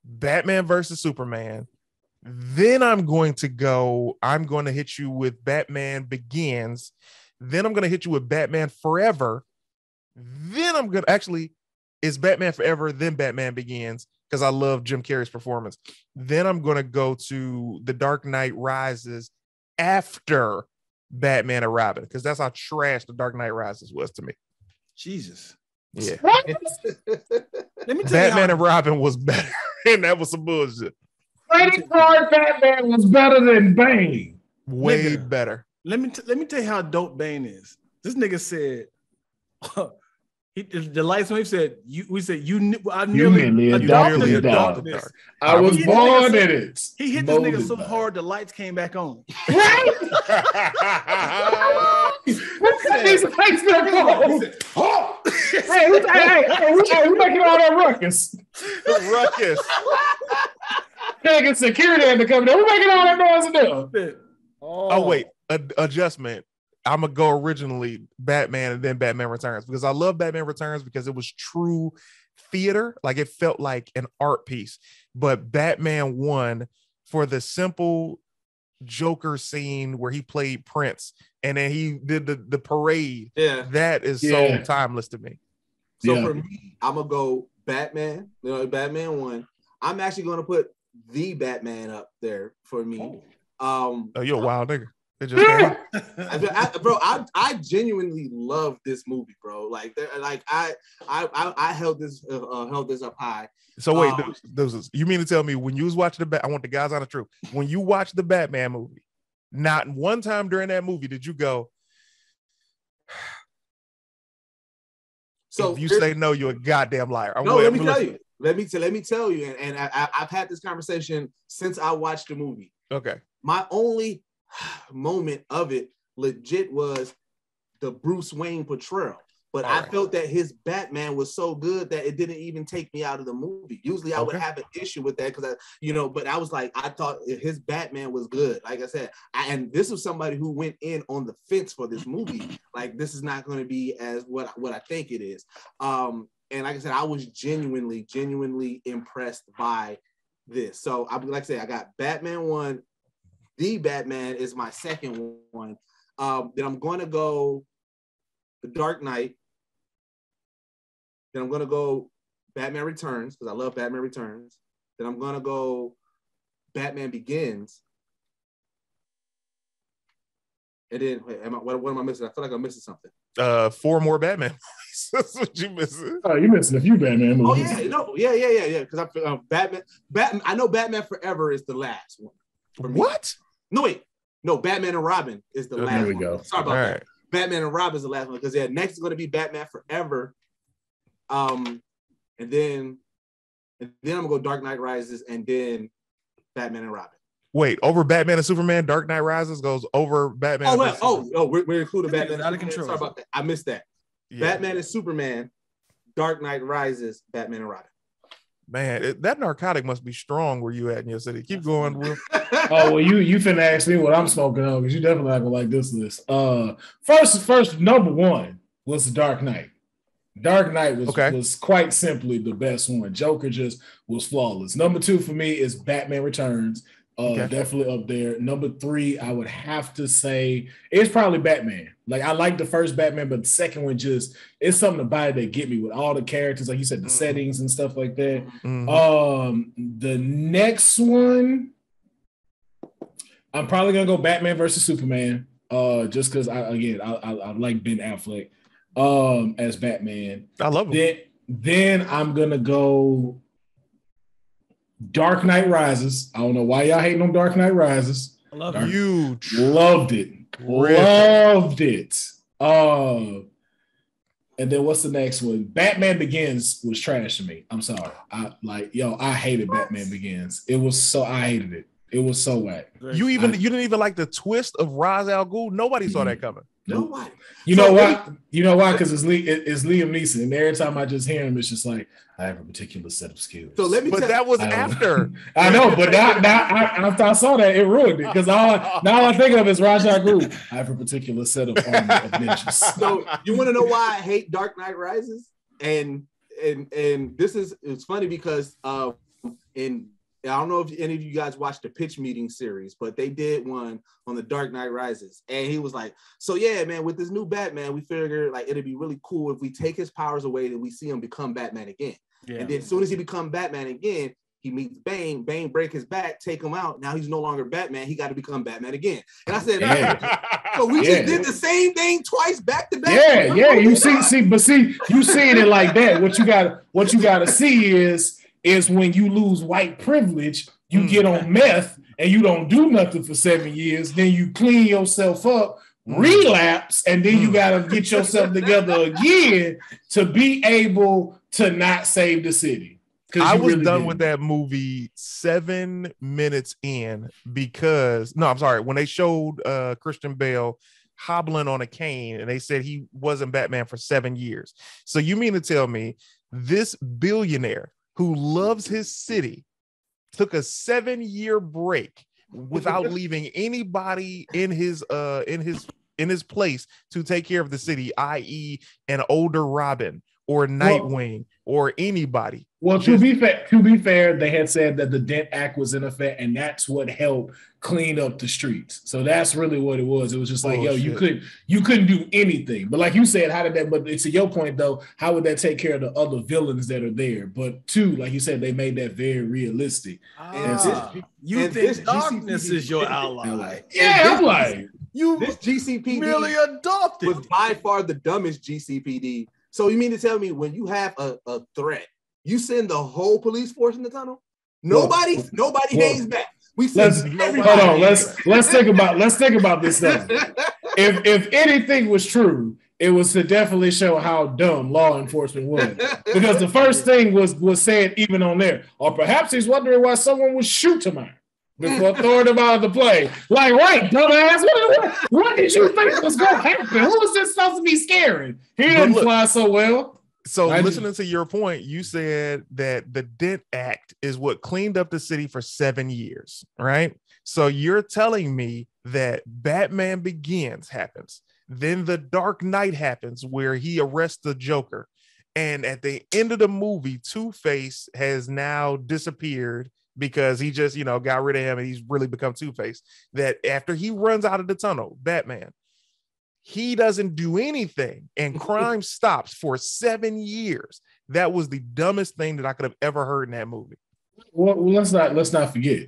Batman versus Superman. Then I'm going to hit you with Batman Begins. Then I'm going to hit you with Batman Forever. Then I'm going to, actually, it's Batman Forever, then Batman Begins, because I love Jim Carrey's performance. Then I'm going to go to The Dark Knight Rises after Batman and Robin, because that's how trash The Dark Knight Rises was to me. Jesus. Yeah. Let me tell Batman and Robin was better, and that was some bullshit. Credit card Batman was better than Bane. Way better. Let me tell you how dope Bane is. This nigga said, the lights when he said, I nearly adopted this. I was born in it. He hit this nigga so hard the lights came back on. Hey, we're making all that ruckus. Ruckus. Nigga, security had to come down. We're making all that noise in there. Oh, wait. Adjustment. I'm gonna go originally Batman and then Batman Returns, because I love Batman Returns because it was true theater. Like, it felt like an art piece. But Batman won for the simple Joker scene where he played Prince and then he did the parade. Yeah. That is so timeless to me. So for me, I'm gonna go Batman. You know, Batman won. I'm actually gonna put the Batman up there for me. Oh, you're a wild nigga. I genuinely love this movie, bro. I held this up high. So wait, you mean to tell me when you was watching I want the guys on the truth. When you watched the Batman movie, not one time during that movie did you go? So if you say no, you're a goddamn liar. Let me tell you, and I've had this conversation since I watched the movie. Okay, my only moment of it legit was the Bruce Wayne portrayal, but I felt that his Batman was so good that it didn't even take me out of the movie. Usually I would have an issue with that because but I was like, I thought his Batman was good. Like I said, and this was somebody who went in on the fence for this movie. Like, this is not going to be as what I think it is. And like I said, I was genuinely impressed by this. So I like I said, I got Batman 1. The Batman is my second one. Then I'm going to go The Dark Knight. Then I'm going to go Batman Returns, because I love Batman Returns. Then I'm going to go Batman Begins. And then, what am I missing? I feel like I'm missing something. 4 more Batman movies. That's what you missing. Oh, you're missing a few Batman movies. Oh, yeah. No, yeah. Because I feel Batman. I know Batman Forever is the last one. What? No, wait. No, Batman and Robin is the last one. There we go. Sorry about that. Right. Batman and Robin is the last one because yeah, next is going to be Batman Forever. And then I'm going to go Dark Knight Rises and then Batman and Robin. Wait, over Batman and Superman, Dark Knight Rises goes over Batman. Oh, well, we're including Batman. Out of control. Sorry about that. I missed that. Yeah. Batman and Superman, Dark Knight Rises, Batman and Robin. Man, that narcotic must be strong where you at in your city. Keep going, Will. Oh, well, you finna ask me what I'm smoking on because you definitely not gonna like this list. First, number one was the Dark Knight. Dark Knight was quite simply the best one. Joker just was flawless. Number two for me is Batman Returns. Definitely up there. Number three, I would have to say it's probably Batman. Like I like the first Batman, but the second one just it's something about it that get me with all the characters, like you said, the settings and stuff like that. Mm-hmm. The next one, I'm probably gonna go Batman versus Superman. Just because I like Ben Affleck as Batman. I love him. Then I'm gonna go Dark Knight Rises. I don't know why y'all hating on Dark Knight Rises. I love it. Huge. Loved it. Really? Loved it. And then what's the next one? Batman Begins was trash to me. I'm sorry. I hated Batman Begins. It was so I hated it. It was so whack. You didn't even like the twist of Ra's al Ghul. Nobody saw that coming. Nobody. You know why? Because it's Liam Neeson, and every time I just hear him, it's just like I have a particular set of skills. So let me. But that was after. I know, but now after I saw that, it ruined it because all I think of is Ra's al Ghul. I have a particular set of armor of ninjas. So you want to know why I hate Dark Knight Rises? And this is it's funny because I don't know if any of you guys watched the pitch meeting series, but they did one on the Dark Knight Rises. And he was like, so yeah, man, with this new Batman, we figured like, it'd be really cool if we take his powers away and we see him become Batman again. Yeah. And then as soon as he becomes Batman again, he meets Bane. Bane break his back, take him out. Now he's no longer Batman. He got to become Batman again. And I said, so we just did the same thing twice back to back. You seeing it like that. What you gotta see is when you lose white privilege, you get on meth and you don't do nothing for 7 years, then you clean yourself up, relapse, and then you gotta get yourself together again to be able to not save the city. I was really done with that movie 7 minutes in when they showed Christian Bale hobbling on a cane and they said he wasn't Batman for 7 years. So you mean to tell me this billionaire who loves his city took a 7-year break without leaving anybody in his place to take care of the city, i.e. an older Robin or Nightwing or anybody. Well, to be fair, they had said that the Dent Act was in effect and that's what helped clean up the streets. So that's really what it was. It was just like, you couldn't do anything. But like you said, but to your point though, how would that take care of the other villains that are there? But two, like you said, they made that very realistic. This darkness is your ally. Yeah, I'm like, this GCPD really adopted was by far the dumbest GCPD. So you mean to tell me when you have a threat, you send the whole police force in the tunnel? Nobody hangs back. We send everybody. Hold on, let's think about this stuff. If anything was true, it was to definitely show how dumb law enforcement was. Because the first thing was said even on there, or perhaps he's wondering why someone would shoot him out before throwing him out of the play. Like, right, dumbass, what did you think was going to happen? Who was this supposed to be scaring? He didn't fly so well. So listening to your point, you said that the Dent Act is what cleaned up the city for 7 years, right? So you're telling me that Batman Begins happens, then the Dark Knight happens where he arrests the Joker. And at the end of the movie, Two Face has now disappeared because he just, got rid of him and he's really become Two-Face. That after he runs out of the tunnel, Batman, he doesn't do anything and crime stops for 7 years. That was the dumbest thing that I could have ever heard in that movie. Well, let's not forget.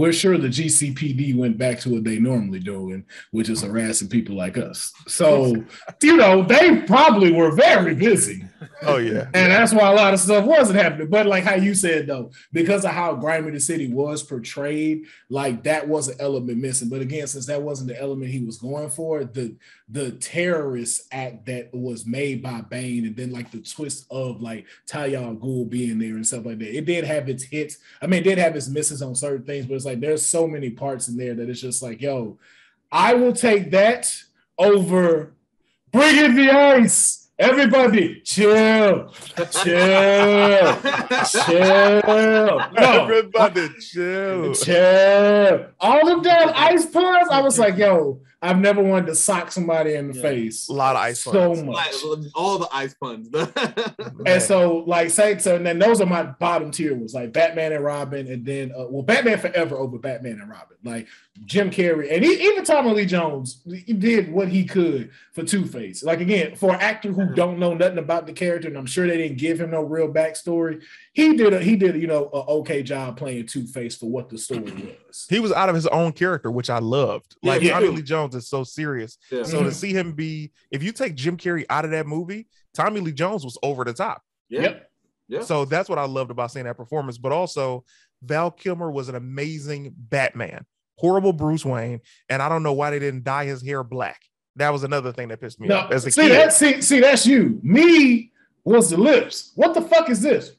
We're sure the GCPD went back to what they normally doing, which is harassing people like us. So, you know, they probably were very busy. Oh, yeah. And that's why a lot of stuff wasn't happening. But like how you said, though, because of how grimy the city was portrayed, like that was an element missing. But again, since that wasn't the element he was going for, the terrorist act that was made by Bane and then like the twist of like Talia al Ghul being there and stuff like that, it did have its hits. I mean, it did have its misses on certain things, but it's like there's so many parts in there that it's just like, yo, I will take that over bring in the ice. Everybody, chill, chill, chill. Everybody, chill, chill. All of that ice pours, I was like, yo, I've never wanted to sock somebody in the face. A lot of ice puns. So much. All the ice puns. And so, like, so, and then those are my bottom tier ones, like Batman and Robin, and then, well, Batman Forever over Batman and Robin. Like, Jim Carrey, and even Tommy Lee Jones, he did what he could for Two Face. Like, again, for an actor who don't know nothing about the character, and I'm sure they didn't give him no real backstory, he did, you know, an okay job playing Two Face for what the story was. He was out of his own character, which I loved. Like, Tommy Lee Jones is so serious. Yeah. So to see him be, if you take Jim Carrey out of that movie, Tommy Lee Jones was over the top. Yeah. So that's what I loved about seeing that performance. But also, Val Kilmer was an amazing Batman. Horrible Bruce Wayne, and I don't know why they didn't dye his hair black. That was another thing that pissed me off as a kid. See, that's you. Me was the lips. What the fuck is this?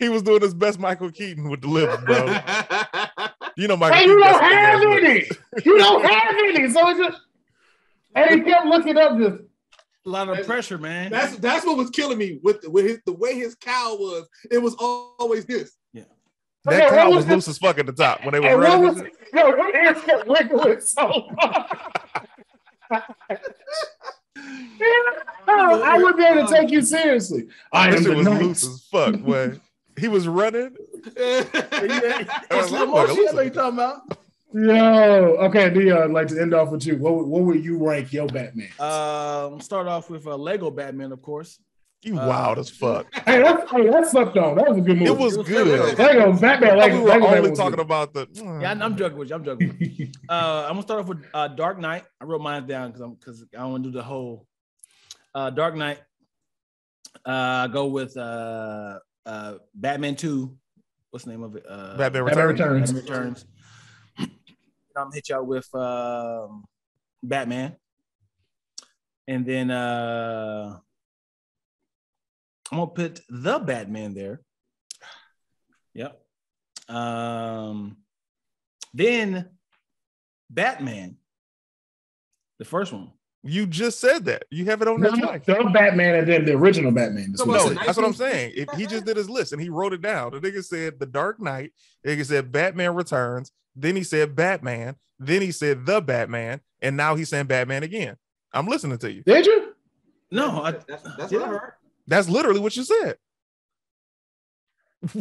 He was doing his best Michael Keaton with the lips, bro. You know Michael Keaton. You don't have any. You don't have any. So it's just, and he kept looking up this. A lot of pressure, man. That's what was killing me with the way his cowl was. It was always this. Yeah. That cow was loose as fuck at the top when they were running. No, her ears kept wiggling so hard. I wouldn't be able to take you seriously. It was loose as fuck when he was running. That's what you talking about. Yo, okay, Dion, I'd like to end off with you. What would you rank your Batman? Start off with Lego Batman, of course. You wild as fuck. Hey, that sucked on. That was a good movie. It was good. Lego Batman. I'm joking with you. I'm gonna start off with Dark Knight. I wrote mine down because I don't want to do the whole Dark Knight. I go with Batman 2. What's the name of it? Batman Returns. Batman Returns. I'm gonna hit y'all with Batman, and then I'm gonna put the Batman there. Yep. Then Batman, the first one. You just said that. You have it on that track. The Batman and then the original Batman. No, that's what I'm saying. If he just did his list and he wrote it down. The nigga said The Dark Knight. The nigga said Batman Returns. Then he said Batman. Then he said The Batman. And now he's saying Batman again. I'm listening to you. Did you? No. That's what I heard. That's literally what you said.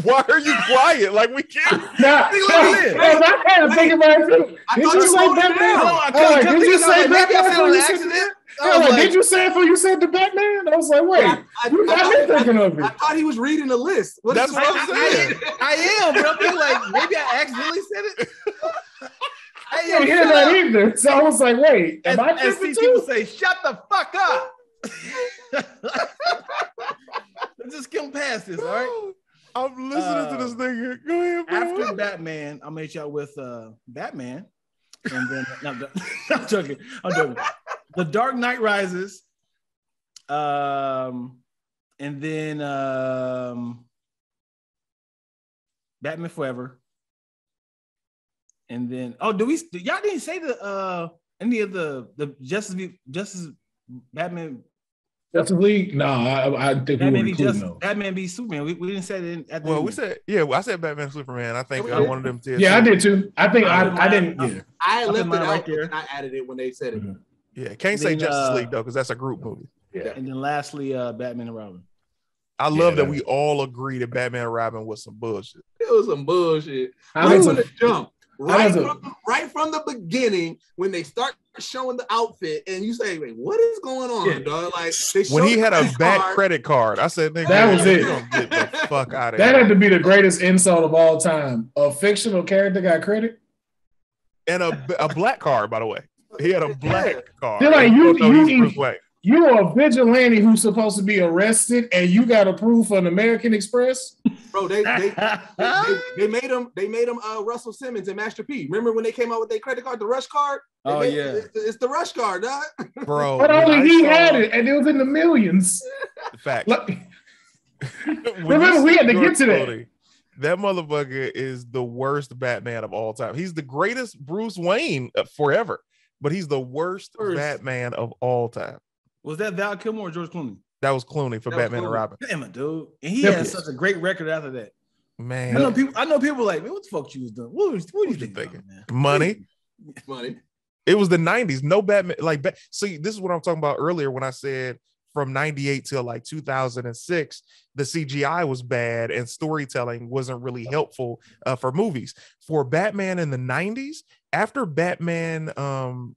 Why are you quiet? Like, we can't. I had to think about it. Did you say Batman? Did you say it before you said the Batman? I was like, wait, I thought he was reading the list. That's what I'm saying. I am, but I'm like, maybe I accidentally said it. I didn't hear that either. So I was like, wait, am I tripping too? People say, shut the fuck up. Let's just skim past this, all right? I'm listening to this nigga. Go ahead, bro. After Batman, I'll make y'all with Batman. And then I'm joking. I'm joking. The Dark Knight Rises. And then Batman Forever. And then y'all didn't say the any of the Justice Batman. That's a league. No, I think Batman we were cool. Batman be Superman. We didn't say that. I said Batman Superman. I think I wanted them to. Yeah, I did too. I think I didn't. Yeah. I left it out there. And I added it when they said it. Yeah, can't say Justice League though, because that's a group movie. Yeah. And then lastly, Batman and Robin. I love that we all agree that Batman and Robin was some bullshit. It was some bullshit. I was gonna jump right from the beginning when they start showing the outfit, and you say, "Wait, what is going on, dog?" Like they when he had a bad credit card, I said, "Nigga, that was it. Get the fuck out of here." That had to be the greatest insult of all time. A fictional character got credit, and a black card, by the way. He had a black card. They're like, you're a vigilante who's supposed to be arrested, and you got approved for an American Express, bro. They made him. They made him Russell Simmons and Master P. Remember when they came out with their credit card, the Rush card? Oh yeah, it's the Rush card, dog. Bro. But only he had it, and it was in the millions. Fact. Remember, we had to get to that. That motherfucker is the worst Batman of all time. He's the greatest Bruce Wayne forever, but he's the worst Batman of all time. Was that Val Kilmer or George Clooney? That was Clooney for Batman and Robin. Damn it, dude. And he had such a great record after that. Man. I know people like, man, what the fuck you was doing? What were you thinking? About, Money. It was the 90s. No Batman. Like, see, this is what I'm talking about earlier when I said from 98 till like 2006, the CGI was bad and storytelling wasn't really helpful for movies. For Batman in the 90s, after Batman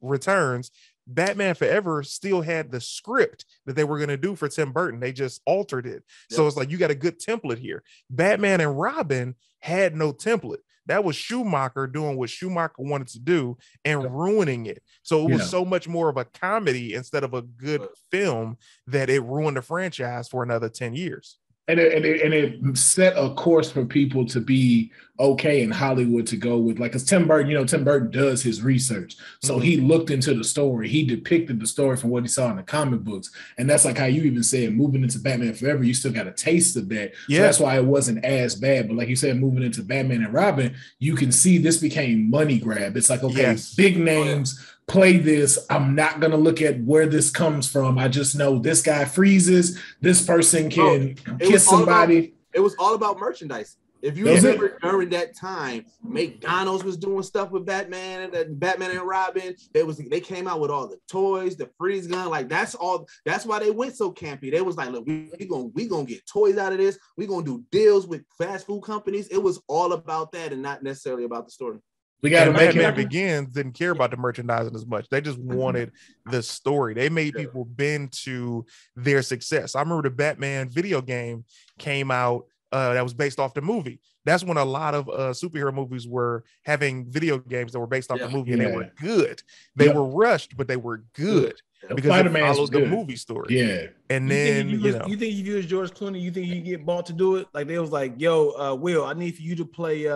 Returns, Batman Forever still had the script that they were going to do for Tim Burton. They just altered it. Yep. So it's like, you got a good template here. Batman and Robin had no template. That was Schumacher doing what Schumacher wanted to do and ruining it. So it was so much more of a comedy instead of a good film that it ruined the franchise for another 10 years. And it set a course for people to be okay in Hollywood to go with, like, because Tim Burton does his research. So he looked into the story. He depicted the story from what he saw in the comic books. And that's like how you even said, moving into Batman Forever, you still got a taste of that. Yeah. So that's why it wasn't as bad. But like you said, moving into Batman and Robin, you can see this became money grab. It's like, okay, big names play this. I'm not going to look at where this comes from. I just know this guy freezes. This person can kiss somebody. It was all about merchandise. If you remember during that time, McDonald's was doing stuff with Batman and Robin. They came out with all the toys, the freeze gun. Like, that's all. That's why they went so campy. They was like, look, we gonna get toys out of this. We're going to do deals with fast food companies. It was all about that and not necessarily about the story. We got to make Batman Begins didn't care about the merchandising as much. They just wanted the story. They made people bend to their success. I remember the Batman video game came out that was based off the movie. That's when a lot of superhero movies were having video games that were based off the movie, and they were good. They were rushed, but they were good because Spider-Man follows the movie story. Yeah, and then you think if you was George Clooney, you think you get bought to do it? Like, they was like, "Yo, Will, I need for you to play."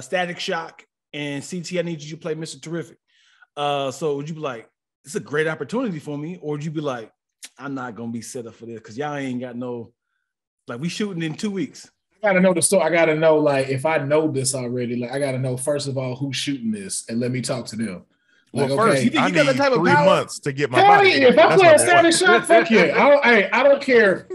Static Shock and CT, I need you to play Mr. Terrific. So would you be like, it's a great opportunity for me? Or would you be like, I'm not going to be set up for this because y'all ain't got no, like, we shooting in 2 weeks. I got to know the story. I got to know, like, if I know this already, like, I got to know, first of all, who's shooting this and let me talk to them. Like, well, first, you need the type of 3 months to get my body. If I play a Static Shock, fuck you. I don't care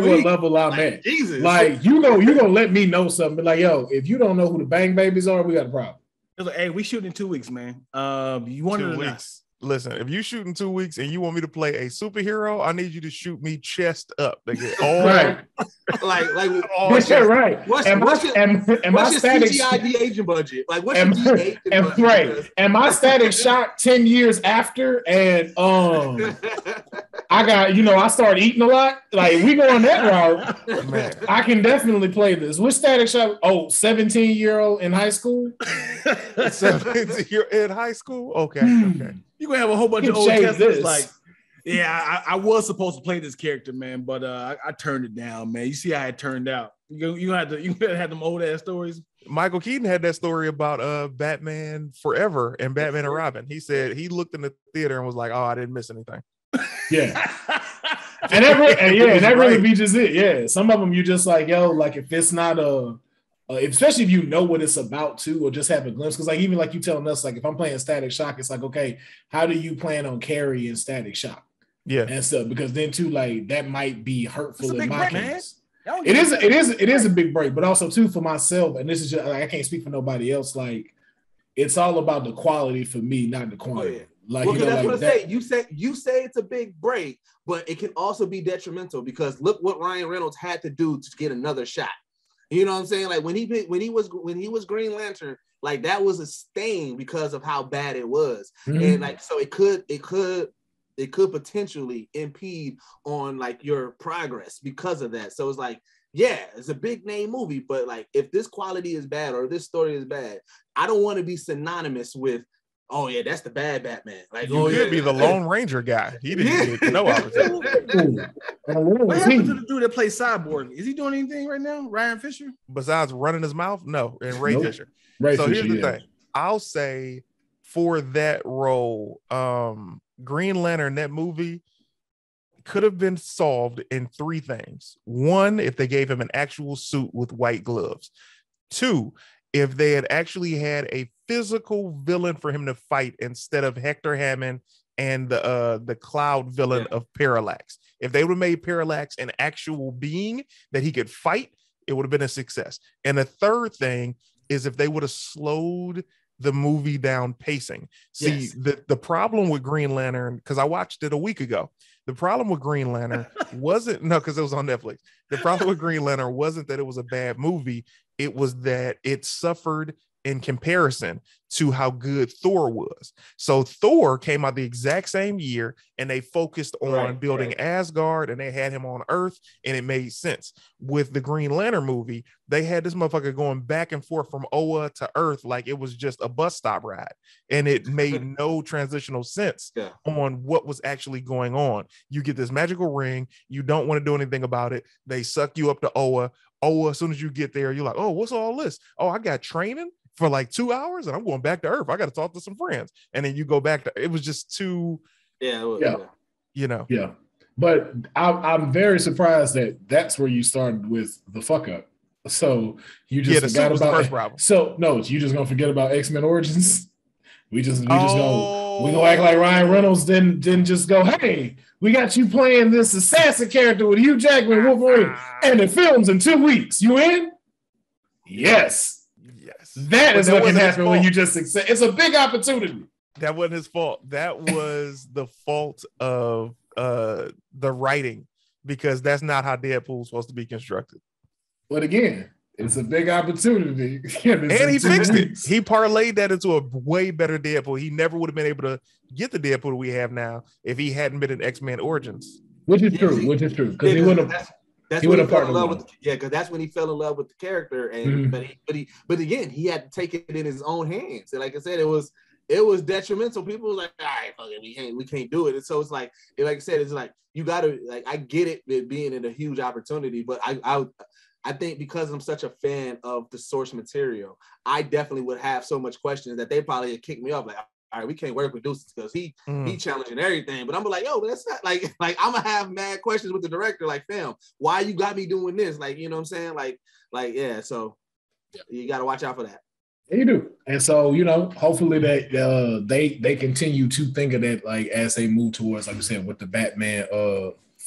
what level I'm at. Jesus. Like, you're going to let me know something. Like, yo, if you don't know who the Bang Babies are, we got a problem. Like, hey, we shooting in 2 weeks, man. You want to nice. Listen, if you shoot in 2 weeks and you want me to play a superhero, I need you to shoot me chest up. What's your CGI de-aging budget? Like, what's your de-aging budget? Right. And my Static Shock 10 years after, and I got, I started eating a lot. Like, we go on that route. Man. I can definitely play this. What Static Shock? Oh, 17-year-old in high school? 17-year-old in high school? Okay. You're going to have a whole bunch of old customers like, yeah, I was supposed to play this character, man, but I turned it down, man. You see how it turned out. You had them old-ass stories. Michael Keaton had that story about Batman Forever and Batman and Robin. He said he looked in the theater and was like, oh, I didn't miss anything. Yeah. and that really be just it. Yeah. Some of them you just like, yo, like if it's not a... especially if you know what it's about too, or just have a glimpse. Because like even like you telling us, like if I'm playing Static Shock, it's like, okay, how do you plan on carrying Static Shock? Yeah. And stuff, because then too, like that might be hurtful in my case. It is a big break, but also too for myself, and this is just like, I can't speak for nobody else, like it's all about the quality for me, not the quantity. Oh, yeah. Like, well, that's like what I say. You say it's a big break, but it can also be detrimental because look what Ryan Reynolds had to do to get another shot. You know what I'm saying? Like when he was Green Lantern, like that was a stain because of how bad it was. Mm-hmm. And like so it could potentially impede on like your progress because of that. So it's like, yeah, it's a big name movie, but like if this quality is bad or this story is bad, I don't want to be synonymous with, oh yeah, that's the bad Batman. Like you could be the Lone Ranger guy. He didn't get no opportunity. What happened to the dude that plays Cyborg? Is he doing anything right now? Ryan Fisher? Besides running his mouth? No, and Ray Fisher. Here's the thing. I'll say for that role, Green Lantern, that movie could have been solved in three things. One, if they gave him an actual suit with white gloves. Two, if they had actually had a physical villain for him to fight instead of Hector Hammond and the Cloud villain of Parallax. If they would have made Parallax an actual being that he could fight, it would have been a success. And the third thing is if they would have slowed the movie down pacing. See, the problem with Green Lantern, because I watched it a week ago, the problem with Green Lantern wasn't, no, because it was on Netflix. The problem with Green Lantern wasn't that it was a bad movie. It was that it suffered in comparison to how good Thor was. So Thor came out the exact same year and they focused on building Asgard and they had him on Earth and it made sense. With the Green Lantern movie, they had this motherfucker going back and forth from Oa to Earth like it was just a bus stop ride and it made no transitional sense on what was actually going on. You get this magical ring, you don't want to do anything about it. They suck you up to Oa. Oa, as soon as you get there, you're like, oh, what's all this? Oh, I got training for like 2 hours and I'm going back to Earth. I got to talk to some friends. And then you go back to, it was just too, you know. Yeah. But I'm very surprised that that's where you started with the fuck up. So you just forgot about the first problem. So no, you just going to forget about X-Men Origins. We gonna act like Ryan Reynolds didn't just go, hey, we got you playing this assassin character with Hugh Jackman, Wolverine, and it films in 2 weeks. You in? Yes. That is what can happen when you just accept. It's a big opportunity. That wasn't his fault. That was the fault of the writing, because that's not how Deadpool's supposed to be constructed. But again, it's a big opportunity. And he fixed it. He parlayed that into a way better Deadpool. He never would have been able to get the Deadpool that we have now if he hadn't been in X-Men Origins. Which is true. Because he would have... That's when he fell in love with because that's when he fell in love with the character, and but again he had to take it in his own hands. And like I said, it was detrimental. People were like, all right, fuck it, we can't do it. And so it's like I said, it's like you gotta like I get it being in a huge opportunity, but I think because I'm such a fan of the source material, I definitely would have so much questions that they probably kick me off like, all right, we can't work with Deuces because he challenging everything. But I'm like, yo, but that's not like I'm gonna have mad questions with the director, like, fam, why you got me doing this? Like, you know what I'm saying? So you gotta watch out for that. You do. And so, you know, hopefully that they continue to think of that like as they move towards, like I said, with the Batman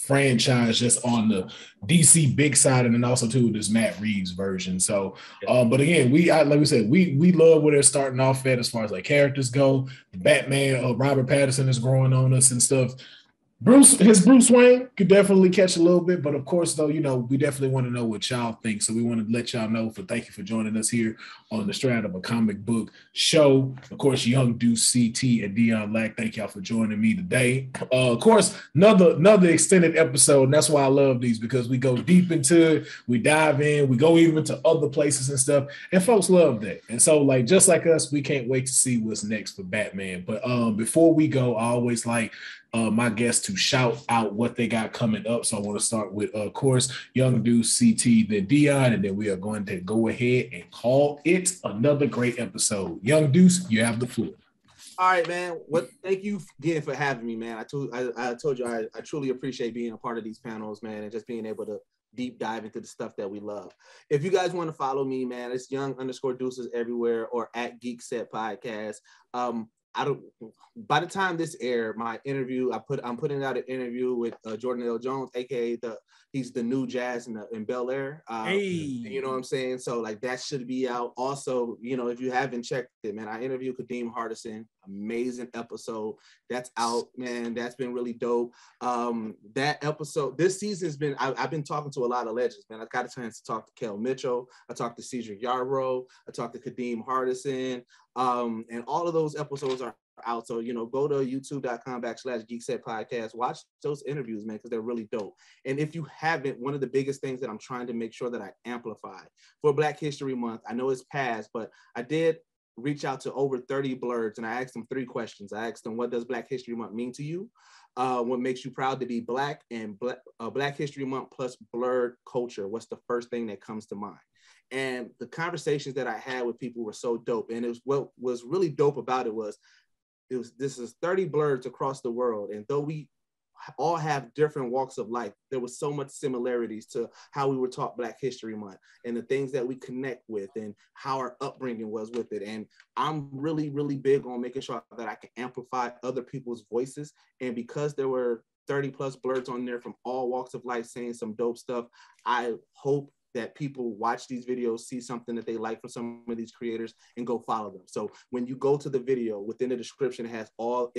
franchise just on the DC big side, and then also too this Matt Reeves version. So, but again, we love where they're starting off at as far as like characters go. Batman, Robert Pattinson is growing on us and stuff. Bruce Wayne could definitely catch a little bit, but of course, though, you know, we definitely want to know what y'all think. So we want to let y'all know. Thank you for joining us here on the Strand of a Comic Book Show. Of course, Young Deuce CT and Dion Lack, thank y'all for joining me today. Of course, another extended episode, and that's why I love these, because we go deep into it, we dive in, we go even to other places and stuff, and folks love that. And so, like just like us, we can't wait to see what's next for Batman. But before we go, I always like my guests to shout out what they got coming up. So I want to start with, of course, Young Deuce, CT, then Dion, and then we are going to go ahead and call it another great episode. Young Deuce, you have the floor. All right, man. Thank you again for having me, man. I told you I truly appreciate being a part of these panels, man, and just being able to deep dive into the stuff that we love. If you guys want to follow me, man, it's Young_Deuces everywhere or at Geek Set Podcast. By the time this aired, my interview, I'm putting out an interview with Jordan L. Jones, aka he's the new Jazz in Bel Air. You know what I'm saying? So like that should be out. Also, you know, if you haven't checked it, man, I interviewed Kadeem Hardison amazing episode that's out, man. That's been really dope. That episode, this season has been, I've been talking to a lot of legends, man. I got a chance to talk to Kel Mitchell. I talked to Cedric Yarbrough. I talked to Kadeem Hardison. And all of those episodes are out. So, you know, go to youtube.com/geeksetpodcast. Watch those interviews, man, because they're really dope. And if you haven't, one of the biggest things that I'm trying to make sure that I amplify for Black History Month, I know it's past, but I did reach out to over 30 blurbs and I asked them three questions. I asked them, what does Black History Month mean to you? What makes you proud to be Black? And Black History Month plus blurred culture, what's the first thing that comes to mind? And the conversations that I had with people were so dope. And it was, what was really dope about it was this is 30 blurbs across the world. And though we all have different walks of life, there was so much similarities to how we were taught Black History Month and the things that we connect with and how our upbringing was with it. And I'm really, really big on making sure that I can amplify other people's voices. And because there were 30 plus blurbs on there from all walks of life saying some dope stuff, I hope that people watch these videos, see something that they like from some of these creators and go follow them. So when you go to the video, within the description, it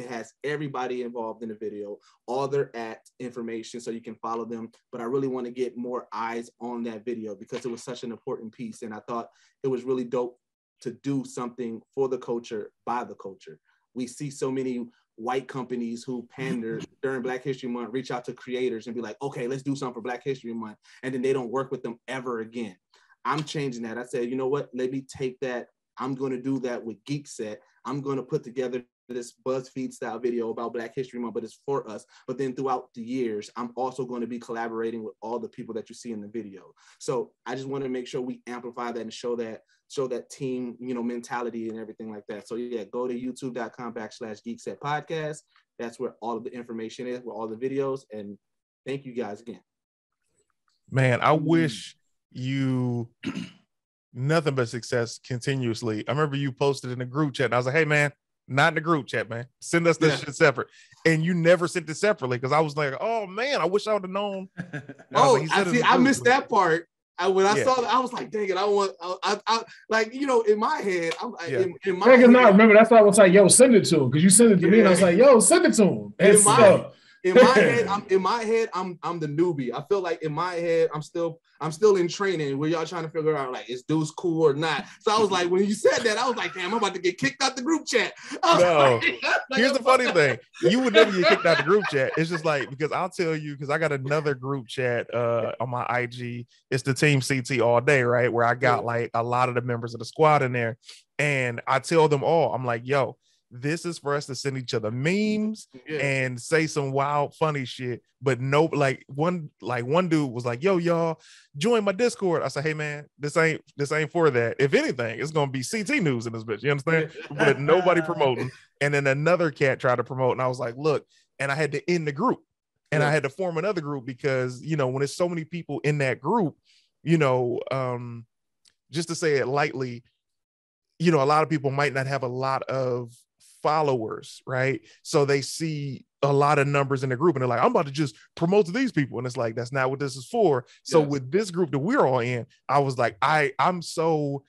has everybody involved in the video, all their at information so you can follow them. But I really want to get more eyes on that video because it was such an important piece. And I thought it was really dope to do something for the culture, by the culture. We see so many white companies who pander during Black History Month, reach out to creators and be like, okay, let's do something for Black History Month. And then they don't work with them ever again. I'm changing that. I said, you know what? Let me take that. I'm going to do that with Geek Set. I'm going to put together this BuzzFeed style video about Black History Month, but it's for us. But then throughout the years, I'm also going to be collaborating with all the people that you see in the video. So I just want to make sure we amplify that and show that team, you know, mentality and everything like that. So yeah, go to youtube.com/geeksetpodcast. That's where all of the information is, where all the videos. And thank you guys again. Man, I wish you nothing but success continuously. I remember you posted in the group chat and I was like, hey man, not in the group chat, man. Send us this shit separate. And you never sent it separately because I was like, oh man, I wish I would have known. I missed that part. When I saw that, I was like, dang it, I like, you know, in my head, I remember, that's why I was like, yo, send it to him, because you sent it to me, and I was like, yo, send it to him. In my head, I'm the newbie. I feel like in my head, I'm still in training where y'all trying to figure out like, is dudes cool or not? So I was like, when you said that, I was like, damn, I'm about to get kicked out the group chat. Here's the funny thing. You would never get kicked out the group chat. It's just like, because I'll tell you, because I got another group chat on my IG. It's the Team CT all day, right? Where I got like a lot of the members of the squad in there. And I tell them all, I'm like, yo, this is for us to send each other memes and say some wild, funny shit. But nope, like one dude was like, yo, y'all join my Discord. I said, hey man, this ain't for that. If anything, it's gonna be CT news in this bitch. You understand? But nobody promoting. And then another cat tried to promote, and I was like, look, and I had to end the group. And I had to form another group because, you know, when there's so many people in that group, you know, just to say it lightly, you know, a lot of people might not have a lot of followers, right? So they see a lot of numbers in the group and they're like, I'm about to just promote to these people. And it's like, that's not what this is for. So with this group that we're all in, I was like, I'm so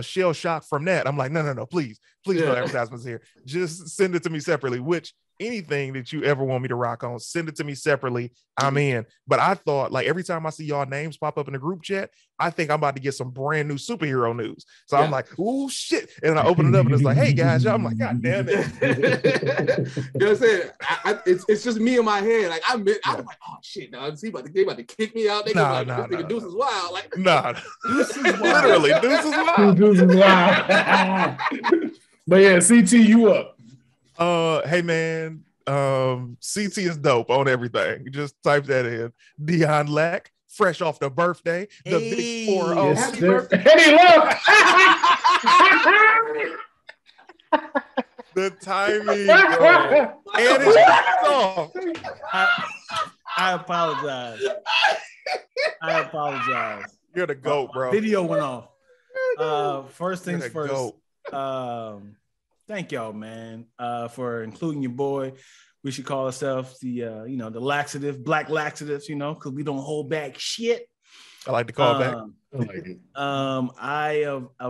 shell shocked from that. I'm like, no, please no advertisements here. Just send it to me separately, which anything that you ever want me to rock on, send it to me separately. I'm in. But I thought, like, every time I see y'all names pop up in the group chat, I think I'm about to get some brand new superhero news. So I'm like, oh shit. And I open it up and it's like, hey guys, y'all. I'm like, god damn it. You know what I'm saying? It's just me in my head. Like, I'm like, oh shit, no, they about to kick me out. They like, Deuce is wild. Like, nah, Deuce is wild. Literally, Deuce is wild. Deuce is wild. But yeah, CT, you up. Hey man, CT is dope on everything. Just type that in. Dion Lack, fresh off the birthday, the big 4-0. Happy birthday! Hey, look, the timing, bro. And it's off. I apologize. You're the goat, bro. Video went off. First things first. Goat. Thank y'all, man, for including your boy. We should call ourselves the, you know, the laxative, black laxatives, you know, because we don't hold back shit. I like to call back. I like it. I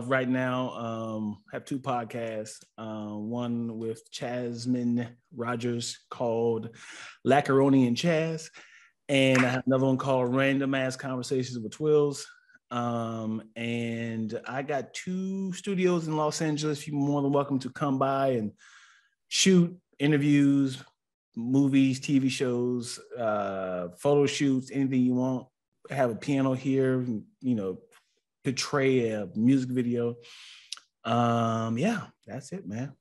right now have two podcasts. One with Jasmine Rogers called Lacaroni and Chaz, and I have another one called Random Ass Conversations with Twills. And I got two studios in Los Angeles. You're more than welcome to come by and shoot interviews, movies, TV shows, photo shoots, anything you want. I have a piano here, you know, portray a music video. Yeah, that's it, man.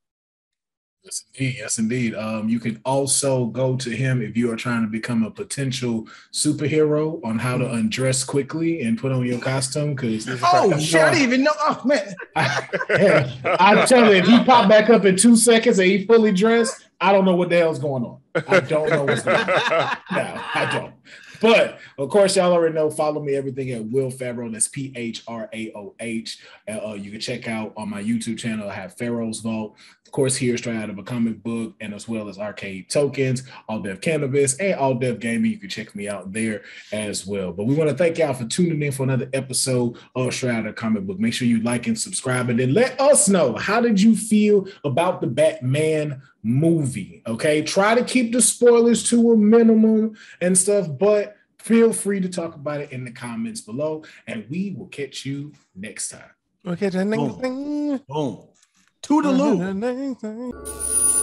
Yes, indeed. Yes, indeed. You can also go to him if you are trying to become a potential superhero on how to undress quickly and put on your costume. Because I don't even know. Oh man, I tell you, if he pop back up in 2 seconds and he fully dressed, I don't know what the hell's going on. I don't know what's going on. No, I don't. But of course, y'all already know. Follow me everything at Will Farrow. That's PHRAOH. You can check out on my YouTube channel. I have Farrow's Vault, of course, here straight out of a comic book, and as well as Arcade Tokens, All Dev Cannabis, and All Dev Gaming. You can check me out there as well. But we want to thank y'all for tuning in for another episode of Straight Out of Comic Book. Make sure you like and subscribe, and then let us know, how did you feel about the Batman movie? Okay, try to keep the spoilers to a minimum and stuff, but feel free to talk about it in the comments below, and we will catch you next time. Okay, boom. Boom. Toodaloo.